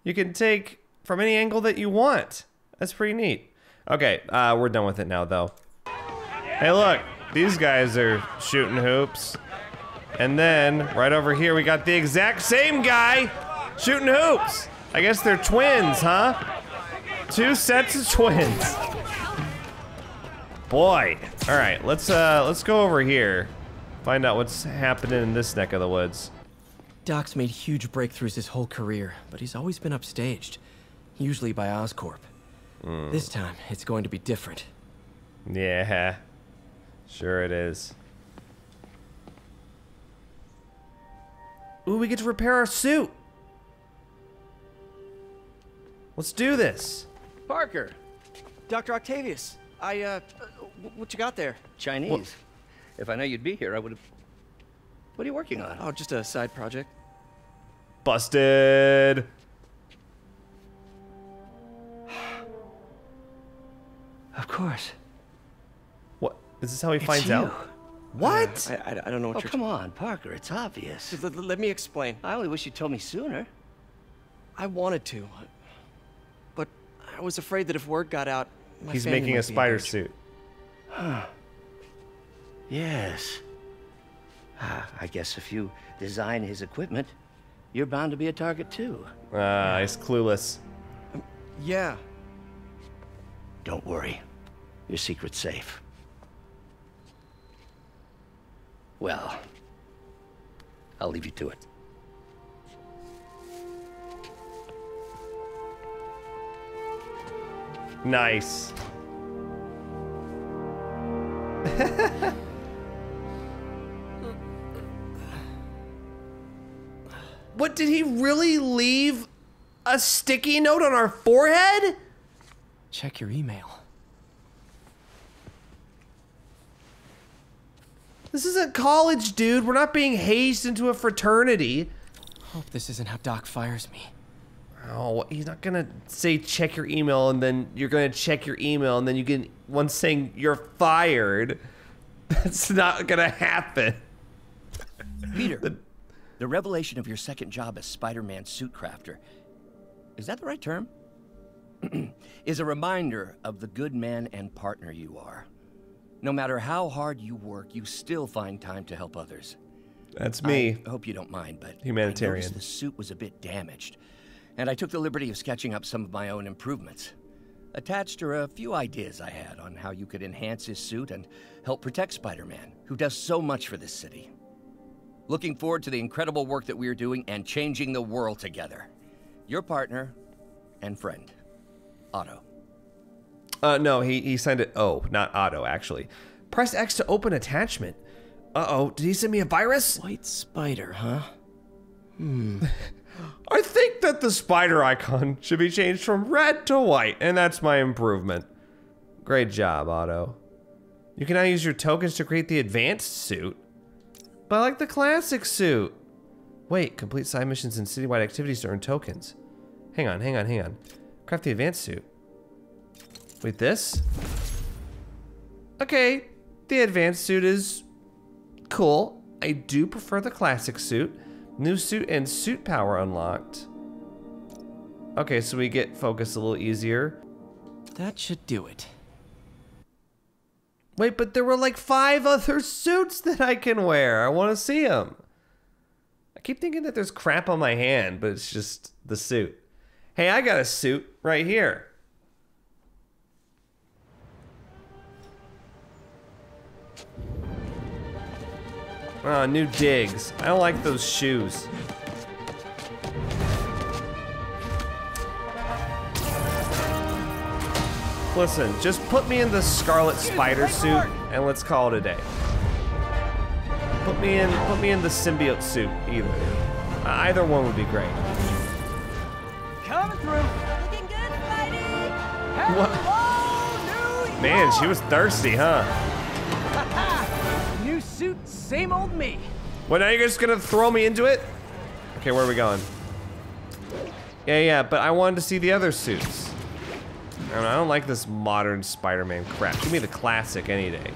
You can take from any angle that you want. That's pretty neat. Okay, we're done with it now, though. Hey, look. These guys are shooting hoops. And then, right over here, we got the exact same guy shooting hoops. I guess they're twins, huh? Two sets of twins. Boy. All right, let's go over here. Find out what's happening in this neck of the woods. Doc's made huge breakthroughs his whole career, but he's always been upstaged, usually by Oscorp. Mm. This time, it's going to be different. Yeah. Sure it is. Ooh, we get to repair our suit. Let's do this. Parker, Dr. Octavius, what you got there? Chinese. Well, if I know you'd be here, I would have. What are you working on? Oh, just a side project. Busted. Of course. Is this how he finds out? What? I don't know what you're... Oh, come on, Parker, it's obvious. Let me explain. I only wish you told me sooner. I wanted to, but I was afraid that if word got out, my He's making a spider suit. Huh. Yes. I guess if you design his equipment, you're bound to be a target too. Ah, he's clueless. Yeah. Don't worry. Your secret's safe. Well, I'll leave you to it. Nice. What, did he really leave a sticky note on our forehead? Check your email. This isn't college, dude. We're not being hazed into a fraternity. Hope this isn't how Doc fires me. Oh, he's not gonna say check your email and then you're gonna check your email and then you get one saying you're fired. That's not gonna happen. Peter, the revelation of your second job as Spider-Man suit crafter, is that the right term? Is a reminder of the good man and partner you are. No matter how hard you work, you still find time to help others. That's me. I hope you don't mind, but humanitarian. I noticed the suit was a bit damaged. And I took the liberty of sketching up some of my own improvements. Attached are a few ideas I had on how you could enhance his suit and help protect Spider-Man, who does so much for this city. Looking forward to the incredible work that we are doing and changing the world together. Your partner and friend, Otto. No, he signed it O, not Otto, actually. Press X to open attachment. Uh-oh, did he send me a virus? White spider, huh? Hmm. I think that the spider icon should be changed from red to white, and that's my improvement. Great job, Otto. You can now use your tokens to create the advanced suit. But I like the classic suit. Wait, complete side missions and citywide activities to earn tokens. Hang on, hang on, hang on. Craft the advanced suit. Wait, this? Okay, the advanced suit is cool. I do prefer the classic suit. New suit and suit power unlocked. Okay, so we get focus a little easier. That should do it. Wait, but there were like 5 other suits that I can wear. I want to see them. I keep thinking that there's crap on my hand, but it's just the suit. Hey, I got a suit right here. Oh, new digs. I don't like those shoes. Listen, just put me in the Scarlet Spider suit and let's call it a day. Put me in the symbiote suit either. Either one would be great. Coming through. Looking good, Spidey. What? Man, she was thirsty, huh? Suit, same old me. Well, now you're just gonna throw me into it? Okay, where are we going? Yeah, yeah, but I wanted to see the other suits. I don't like this modern Spider-Man crap. Give me the classic any day.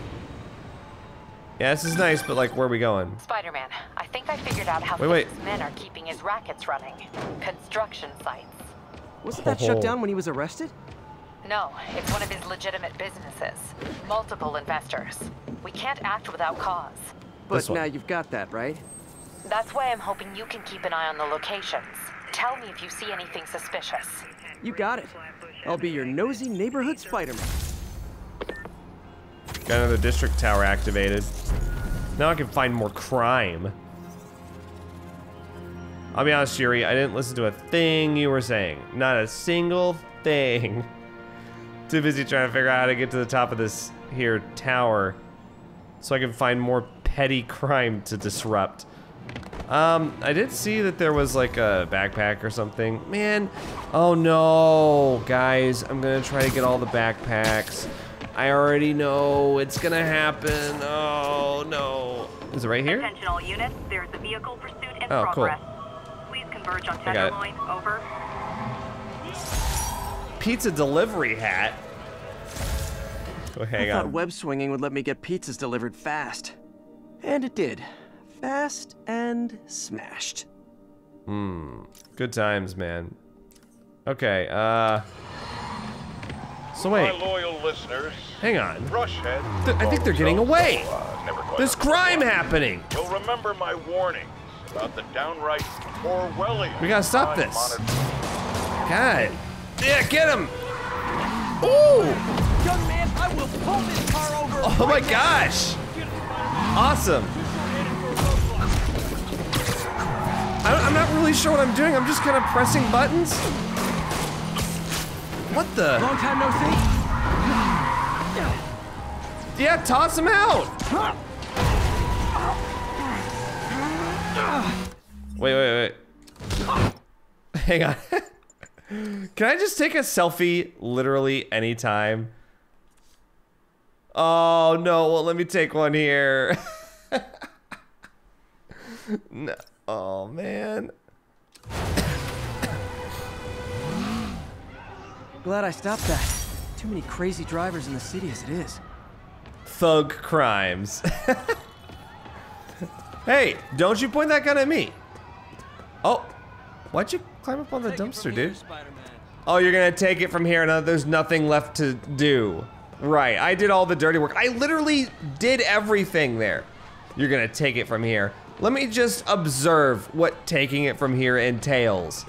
Yeah, this is nice, but like, where are we going? Spider-Man, I think I figured out how Fisk's men are keeping his rackets running. Construction sites. Wasn't that shut down when he was arrested? No, it's one of his legitimate businesses. Multiple investors. We can't act without cause. But now you've got that, right? That's why I'm hoping you can keep an eye on the locations. Tell me if you see anything suspicious. You got it. I'll be your nosy neighborhood Spider-Man. Got another district tower activated. Now I can find more crime. I'll be honest, Yuri, I didn't listen to a thing you were saying. Not a single thing. Too busy trying to figure out how to get to the top of this here tower so I can find more petty crime to disrupt. I did see that there was like a backpack or something. Man, oh no, guys, I'm gonna try to get all the backpacks. I already know it's gonna happen. Oh no. Is it right here? Attention all units, there's a vehicle pursuit in progress. Cool. Please converge on Tenderloin, over. Pizza delivery hat. Oh, hang on. I thought web swinging would let me get pizzas delivered fast. And it did. Fast and smashed. Hmm. Good times, man. Okay, So wait. My loyal listeners, hang on. I think they're getting away. never quite. There's crime happening. You'll remember my warning about the downright Orwellian. We gotta stop this. God. Yeah, get him. Ooh. Young man, I will pull this car over. Oh my gosh. Awesome. I'm not really sure what I'm doing. I'm just kind of pressing buttons. What the? Long time no see. Yeah, toss him out. Wait. Hang on. Can I just take a selfie literally anytime? Oh no, well let me take one here. No. Oh man. Glad I stopped that. Too many crazy drivers in the city as it is. Thug crimes. Hey, don't you point that gun at me. Oh, why'd you climb up on the dumpster, dude? Oh, you're gonna take it from here and there's nothing left to do. Right, I did all the dirty work. I literally did everything there. You're gonna take it from here. Let me just observe what taking it from here entails.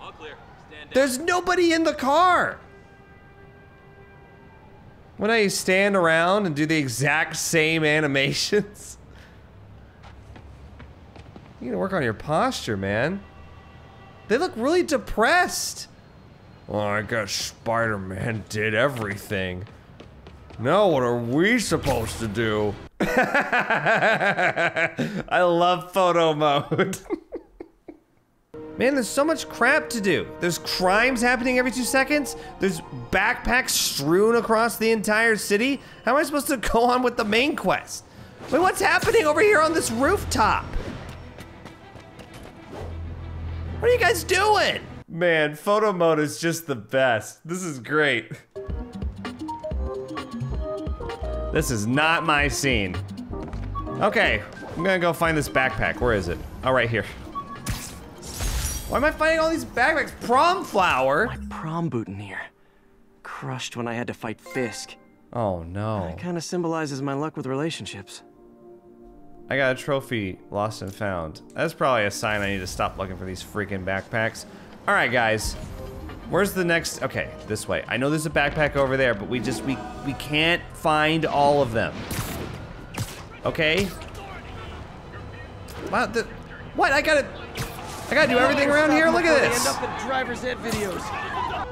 All clear. Stand down. There's nobody in the car! When I stand around and do the exact same animations. You gotta work on your posture, man. They look really depressed. Well, I guess Spider-Man did everything. Now what are we supposed to do? I love photo mode. Man, there's so much crap to do. There's crimes happening every 2 seconds. There's backpacks strewn across the entire city. How am I supposed to go on with the main quest? Wait, what's happening over here on this rooftop? What are you guys doing? Man, photo mode is just the best. This is great. This is not my scene. Okay, I'm gonna go find this backpack. Where is it? Oh, right here. Why am I finding all these backpacks? Prom flower? My prom boot in here. Crushed when I had to fight Fisk. Oh no. It kind of symbolizes my luck with relationships. I got a trophy lost and found. That's probably a sign I need to stop looking for these freaking backpacks. All right, guys. Where's the next? Okay, this way. I know there's a backpack over there, but we can't find all of them. Okay. Wow. What? I gotta do everything around here. Look at this. All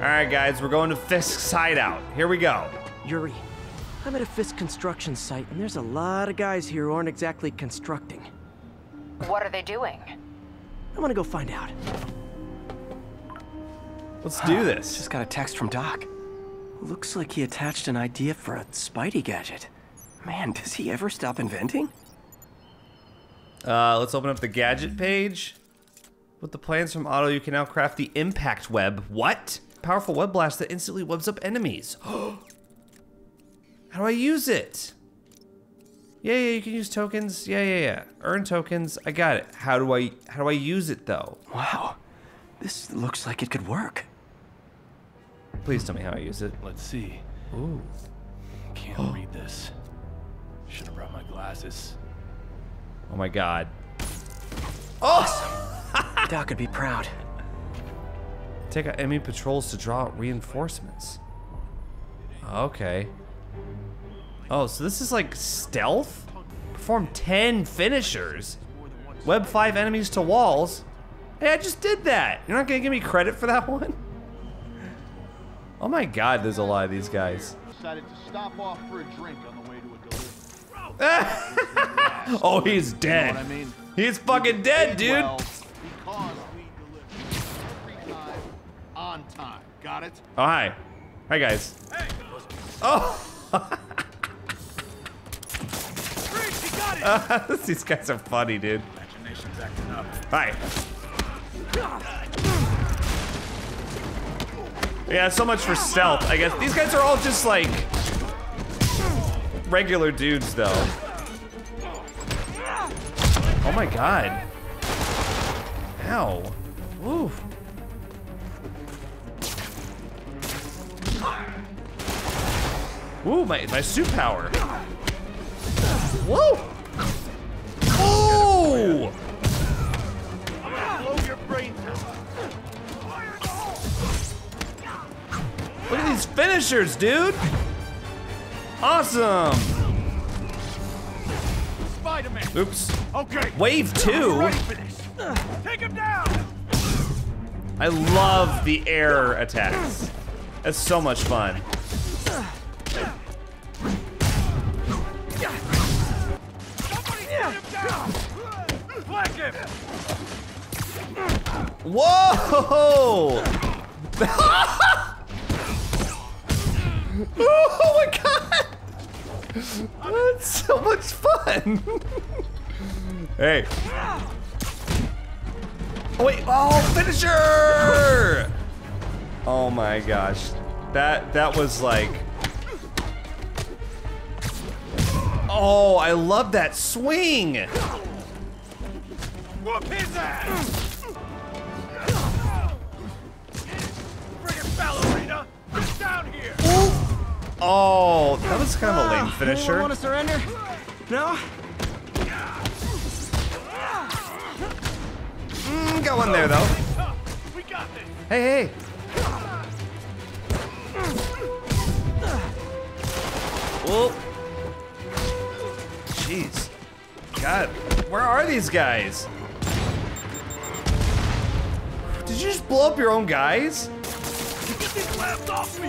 right, guys, we're going to Fisk's hideout. Here we go. Yuri, I'm at a Fisk construction site, and there's a lot of guys here who aren't exactly constructing. What are they doing? I want to go find out. Let's do this. Just got a text from Doc. Looks like he attached an idea for a Spidey gadget. Man, does he ever stop inventing? Let's open up the gadget page. With the plans from Otto, you can now craft the impact web. What? Powerful web blast that instantly webs up enemies. How do I use it? Yeah, you can use tokens. Yeah. Earn tokens. I got it. How do I use it though? Wow. This looks like it could work. Please tell me how I use it. Let's see. Ooh. Can't read this. Should have brought my glasses. Oh my god. Oh! Awesome. Doc would be proud. Take out enemy patrols to draw out reinforcements. Okay. Oh, so this is like stealth? Perform 10 finishers. Web 5 enemies to walls. Hey, I just did that. You're not gonna give me credit for that one? Oh my god, there's a lot of these guys. Oh, he's dead. He's fucking dead, dude. Oh, hi. Hi, guys. Oh! These guys are funny, dude. Hi. Yeah, so much for stealth, I guess. These guys are all just like regular dudes, though. Oh my god. Ow. Ooh. Ooh, my suit power. Whoa! Oh! I'm gonna blow your brains out. Look at these finishers, dude! Awesome! Spider-Man. Oops. Okay. Wave 2. Take him down. I love the air attacks. That's so much fun. Whoa! Oh my god! That's so much fun! Hey. Oh wait, oh, finisher! Oh my gosh. That was like... Oh, I love that swing! Whoop his ass! Ballerina, get down here. Ooh. Oh, that was kind of a lame finisher. Anyone want to surrender? No? Got one there, though. We got this. Hey, hey. Whoa. Jeez. God, where are these guys? Did you just blow up your own guys? Get these labs off me!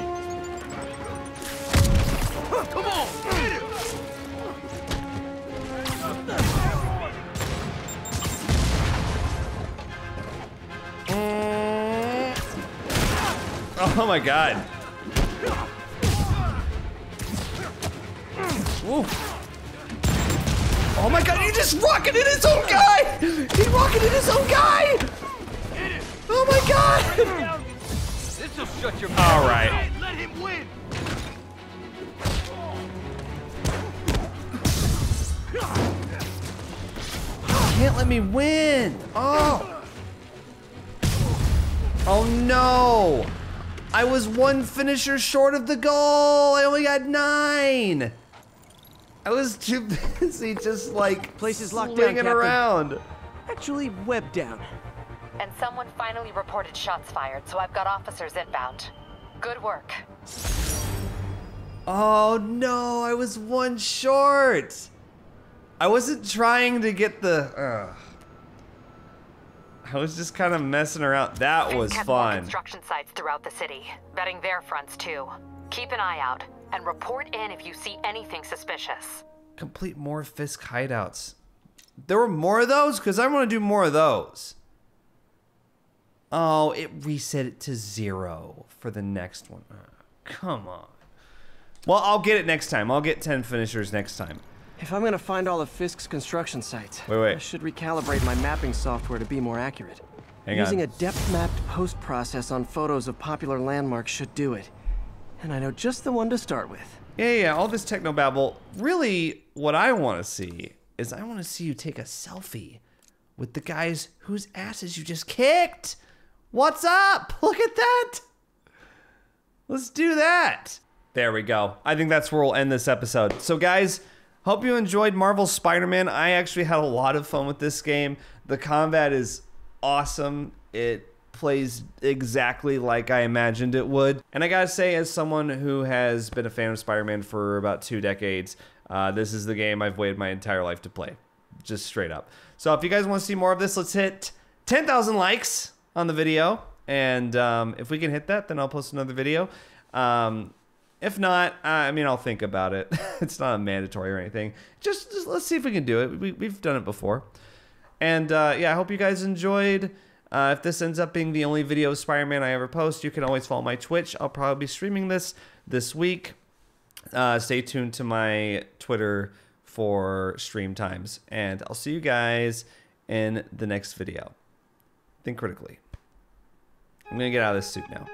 Come on! Get him! Oh my god. Ooh. Oh my god, he just rocketed his own guy! He rocketed his own guy! Oh my god! Shut your mouth. All right. Let him win. Can't let me win. Oh. Oh no. I was one finisher short of the goal. I only got 9. I was too busy just like places locked down, Captain. Around. Actually, web down. And someone finally reported shots fired, so I've got officers inbound. Good work. Oh no, I was one short. I wasn't trying to get the... I was just kind of messing around. That was fun. Construction sites throughout the city, vetting their fronts too. Keep an eye out and report in if you see anything suspicious. Complete more Fisk hideouts. There were more of those? Because I want to do more of those. Oh, it reset it to 0 for the next one. Oh, come on. Well, I'll get it next time. I'll get 10 finishers next time. If I'm gonna find all of Fisk's construction sites, wait. I should recalibrate my mapping software to be more accurate. Hang on. Using a depth-mapped post-process on photos of popular landmarks should do it. And I know just the one to start with. Yeah, all this technobabble. Really, what I want to see is I want to see you take a selfie with the guys whose asses you just kicked. What's up? Look at that. Let's do that. There we go. I think that's where we'll end this episode. So guys, hope you enjoyed Marvel's Spider-Man. I actually had a lot of fun with this game. The combat is awesome. It plays exactly like I imagined it would. And I gotta say, as someone who has been a fan of Spider-Man for about 2 decades, this is the game I've waited my entire life to play. Just straight up. So if you guys want to see more of this, let's hit 10,000 likes on the video, and if we can hit that, then I'll post another video. If not, I mean, I'll think about it. It's not a mandatory or anything. Just let's see if we can do it. We've done it before. And yeah, I hope you guys enjoyed. If this ends up being the only video of Spider-Man I ever post, you can always follow my Twitch. I'll probably be streaming this week. Stay tuned to my Twitter for stream times, and I'll see you guys in the next video. Think critically. I'm gonna get out of this suit now.